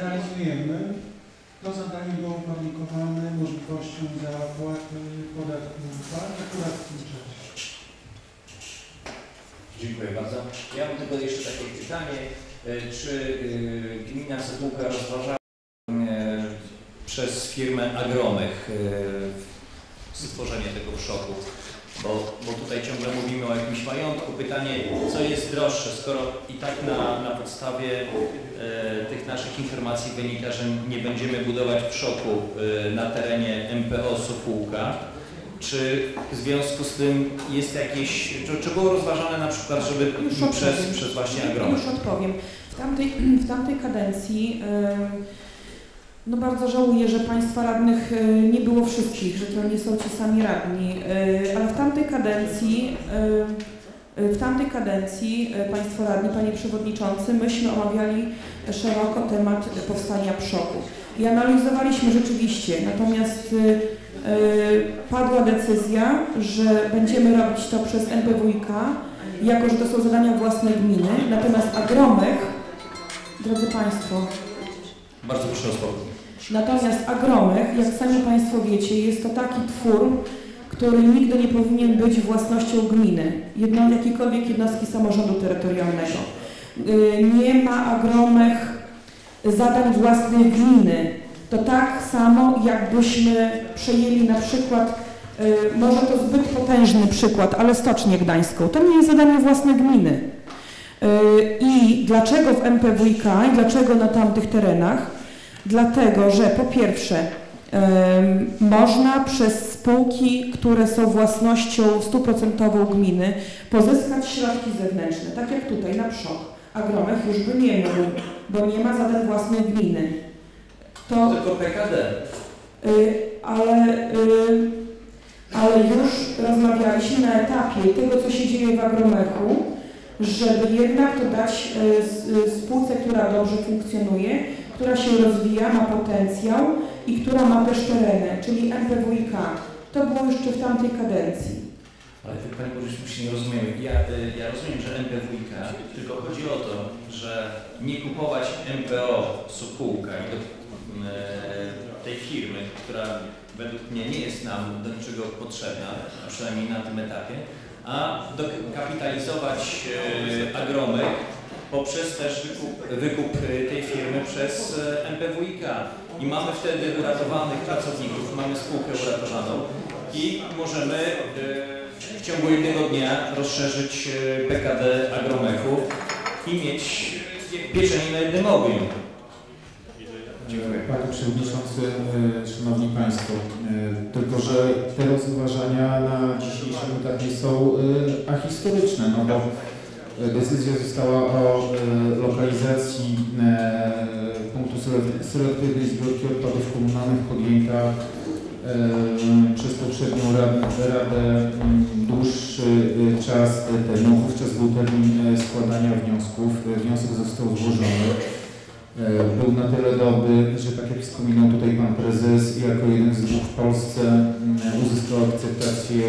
realizujemy. To zadanie było opublikowane możliwością zapłaty podatku V A T akurat w tym czasie. Dziękuję bardzo. Ja mam tylko jeszcze takie pytanie. Czy gmina Sokółka rozważała przez firmę Agromech stworzenie tego szoku? Bo, bo tutaj ciągle mówimy o jakimś majątku. Pytanie, co jest droższe, skoro i tak na, na podstawie e, tych naszych informacji wynika, że nie będziemy budować w szoku e, na terenie M P O Sokółka. Czy w związku z tym jest jakieś, czy, czy było rozważane na przykład, żeby przez, przez właśnie Agromech? Już odpowiem. W tamtej, w tamtej kadencji yy... No bardzo żałuję, że Państwa radnych nie było wszystkich, że to nie są ci sami radni, ale w tamtej kadencji, w tamtej kadencji Państwo radni, Panie Przewodniczący, myśmy omawiali szeroko temat powstania PSZOK-u i analizowaliśmy rzeczywiście, natomiast padła decyzja, że będziemy robić to przez M P W I K, jako że to są zadania własne gminy, natomiast Agromech, drodzy Państwo, bardzo proszę o spokój. Natomiast Agromech, jak sami Państwo wiecie, jest to taki twór, który nigdy nie powinien być własnością gminy, jedno, jakiejkolwiek jednostki samorządu terytorialnego. Nie ma Agromech zadań własnych gminy. To tak samo, jakbyśmy przejęli na przykład, może to zbyt potężny przykład, ale Stocznię Gdańską. To nie jest zadanie własne gminy. I dlaczego w M P W I K i dlaczego na tamtych terenach? Dlatego, że po pierwsze ym, można przez spółki, które są własnością stuprocentową gminy, pozyskać środki zewnętrzne, tak jak tutaj na PSZOK. Agromech już by nie miał, bo nie ma zadań własnych gminy. To tylko P K D. Y, ale, y, ale już rozmawialiśmy na etapie tego, co się dzieje w Agromechu, żeby jednak to dać y, y, spółce, która dobrze funkcjonuje, która się rozwija, ma potencjał i która ma też tereny, czyli M P W I K. To było jeszcze w tamtej kadencji. Ale Panie Burmistrzu, nie rozumiemy. Ja, ja rozumiem, że M P W I K, tylko chodzi o to, że nie kupować M P O Sokółka i do, e, tej firmy, która według mnie nie jest nam do niczego potrzebna, a przynajmniej na tym etapie, a dokapitalizować e, Agromech poprzez też wykup, wykup tej firmy przez M P W I K. I mamy wtedy uratowanych pracowników, mamy spółkę uratowaną i możemy w ciągu jednego dnia rozszerzyć P K D Agromechu i mieć pieczenie na jednym ogniu. Dziękuję. Panie Przewodniczący, Szanowni Państwo, tylko że te rozważania na dzisiejszym etapie są ahistoryczne, no bo decyzja została o e, lokalizacji e, punktu selektywnej zbiórki odpadów komunalnych podjęta e, przez poprzednią Radę, radę m, dłuższy czas temu. Wówczas był termin składania wniosków. Wniosek został złożony. E, był na tyle dobry, że tak jak wspominał tutaj Pan Prezes, jako jeden z dwóch w Polsce m, uzyskał akceptację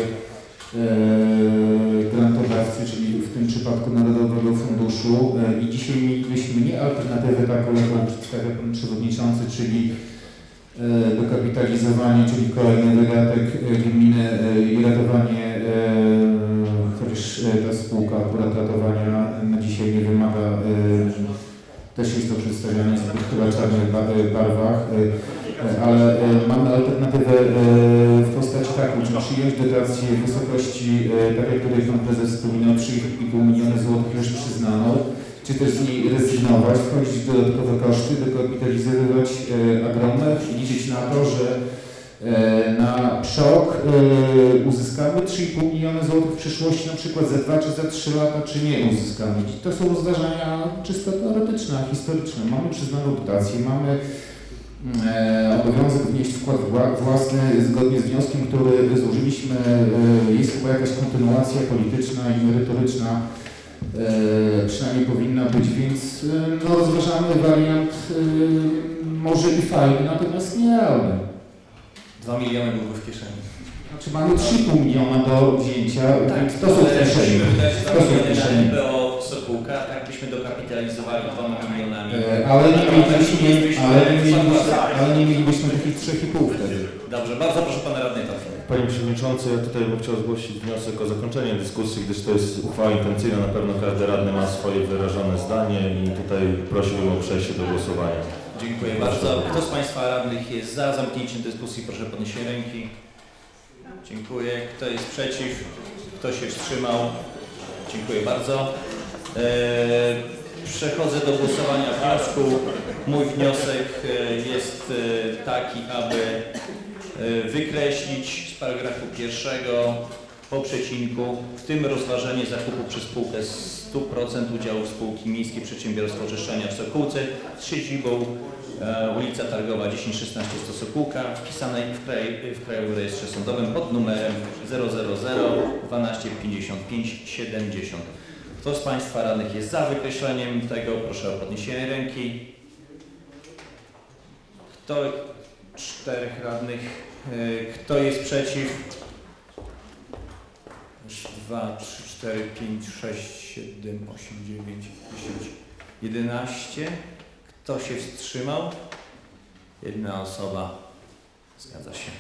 grantodawcy, czyli w tym przypadku Narodowego Funduszu. I dzisiaj mielibyśmy nie alternatywę taką, jaką przedstawia Pan Przewodniczący, czyli dokapitalizowanie, czyli kolejny wydatek gminy i ratowanie, chociaż ta spółka akurat ratowania na dzisiaj nie wymaga, też jest to przedstawiane w zbyt chyba czarnych barwach, ale mamy alternatywę w postaci taką, czy przyjąć dotację w wysokości, tak jak tutaj Pan Prezes wspominał, trzy i pół miliona złotych już przyznano, czy też z niej rezygnować, wchodzić w dodatkowe koszty, dokapitalizować Agromech i liczyć na to, że na PSZOK uzyskamy trzy i pół miliona złotych w przyszłości, na przykład za dwa czy za trzy lata, czy nie uzyskamy. To są rozważania czysto teoretyczne, historyczne. Mamy przyznaną dotację, mamy obowiązek wnieść wkład własny zgodnie z wnioskiem, który złożyliśmy. Jest chyba jakaś kontynuacja polityczna i merytoryczna, przynajmniej powinna być, więc no, rozważamy wariant może i fajny, natomiast nie realny. Dwa miliony byłby w kieszeni. Znaczy mamy trzy i pół miliona do wzięcia, tak, to są kieszenie. To są kieszenie. M P O Sokółka, tak byśmy dokapitalizowali dwoma milionami. Ale nie mielibyśmy takich trzech i pół wtedy. Dobrze, bardzo proszę pana radnego. Panie przewodniczący, ja tutaj bym chciał zgłosić wniosek o zakończenie dyskusji, gdyż to jest uchwała intencyjna, na pewno każdy radny ma swoje wyrażone zdanie i tutaj prosiłbym o przejście do głosowania. Dziękuję bardzo. Kto z państwa radnych jest za zamknięciem dyskusji, proszę podnieść ręki. Dziękuję. Kto jest przeciw? Kto się wstrzymał? Dziękuję bardzo. Przechodzę do głosowania wniosku. Mój wniosek jest taki, aby wykreślić z paragrafu pierwszego po przecinku, w tym rozważenie zakupu przez spółkę stu procent udziału spółki Miejskie Przedsiębiorstwo Oczyszczania w Sokółce z siedzibą e, ulica Targowa tysiąc szesnaście Sokółka, wpisanej w, kraj, w Krajowym Rejestrze Sądowym pod numerem zero zero zero dwanaście pięćdziesiąt pięć siedemdziesiąt. Kto z państwa radnych jest za wykreśleniem tego? Proszę o podniesienie ręki. Kto? Czterech radnych. Kto jest przeciw? dwa, trzy, cztery, pięć, sześć, siedem, osiem, dziewięć, dziesięć, jedenaście. Kto się wstrzymał? Jedna osoba. Zgadza się.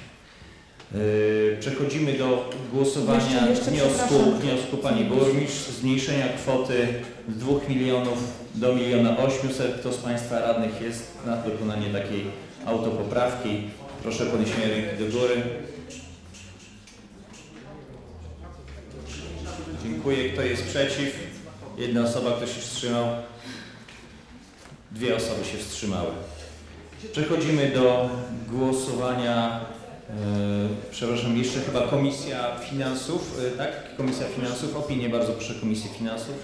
Yy, przechodzimy do głosowania jeszcze, jeszcze wniosku, wniosku pani burmistrz zmniejszenia kwoty z dwóch milionów do miliona osiemset. Kto z państwa radnych jest na dokonanie takiej autopoprawki? Proszę o podniesienie ręki do góry. Dziękuję. Kto jest przeciw? Jedna osoba. Kto się wstrzymał? Dwie osoby się wstrzymały. Przechodzimy do głosowania. Yy, przepraszam, jeszcze chyba Komisja Finansów, yy, tak? Komisja Finansów. Opinię bardzo proszę Komisji Finansów.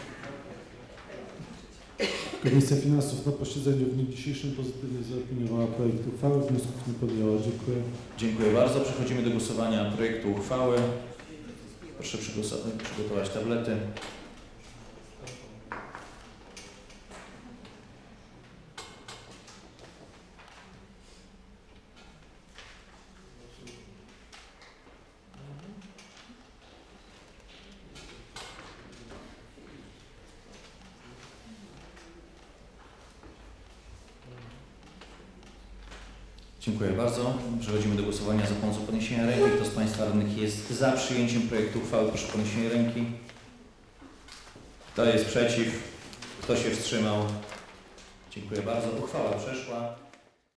Komisja Finansów na posiedzeniu w dniu dzisiejszym pozytywnie zaopiniowała projekt uchwały. Wniosków nie podjęła. Dziękuję. Dziękuję bardzo. Przechodzimy do głosowania projektu uchwały. Proszę przygotować tablety. Dziękuję bardzo. Przechodzimy do głosowania za pomocą podniesienia ręki. Kto z państwa radnych jest za przyjęciem projektu uchwały? Proszę o podniesienie ręki. Kto jest przeciw? Kto się wstrzymał? Dziękuję bardzo. Uchwała przeszła.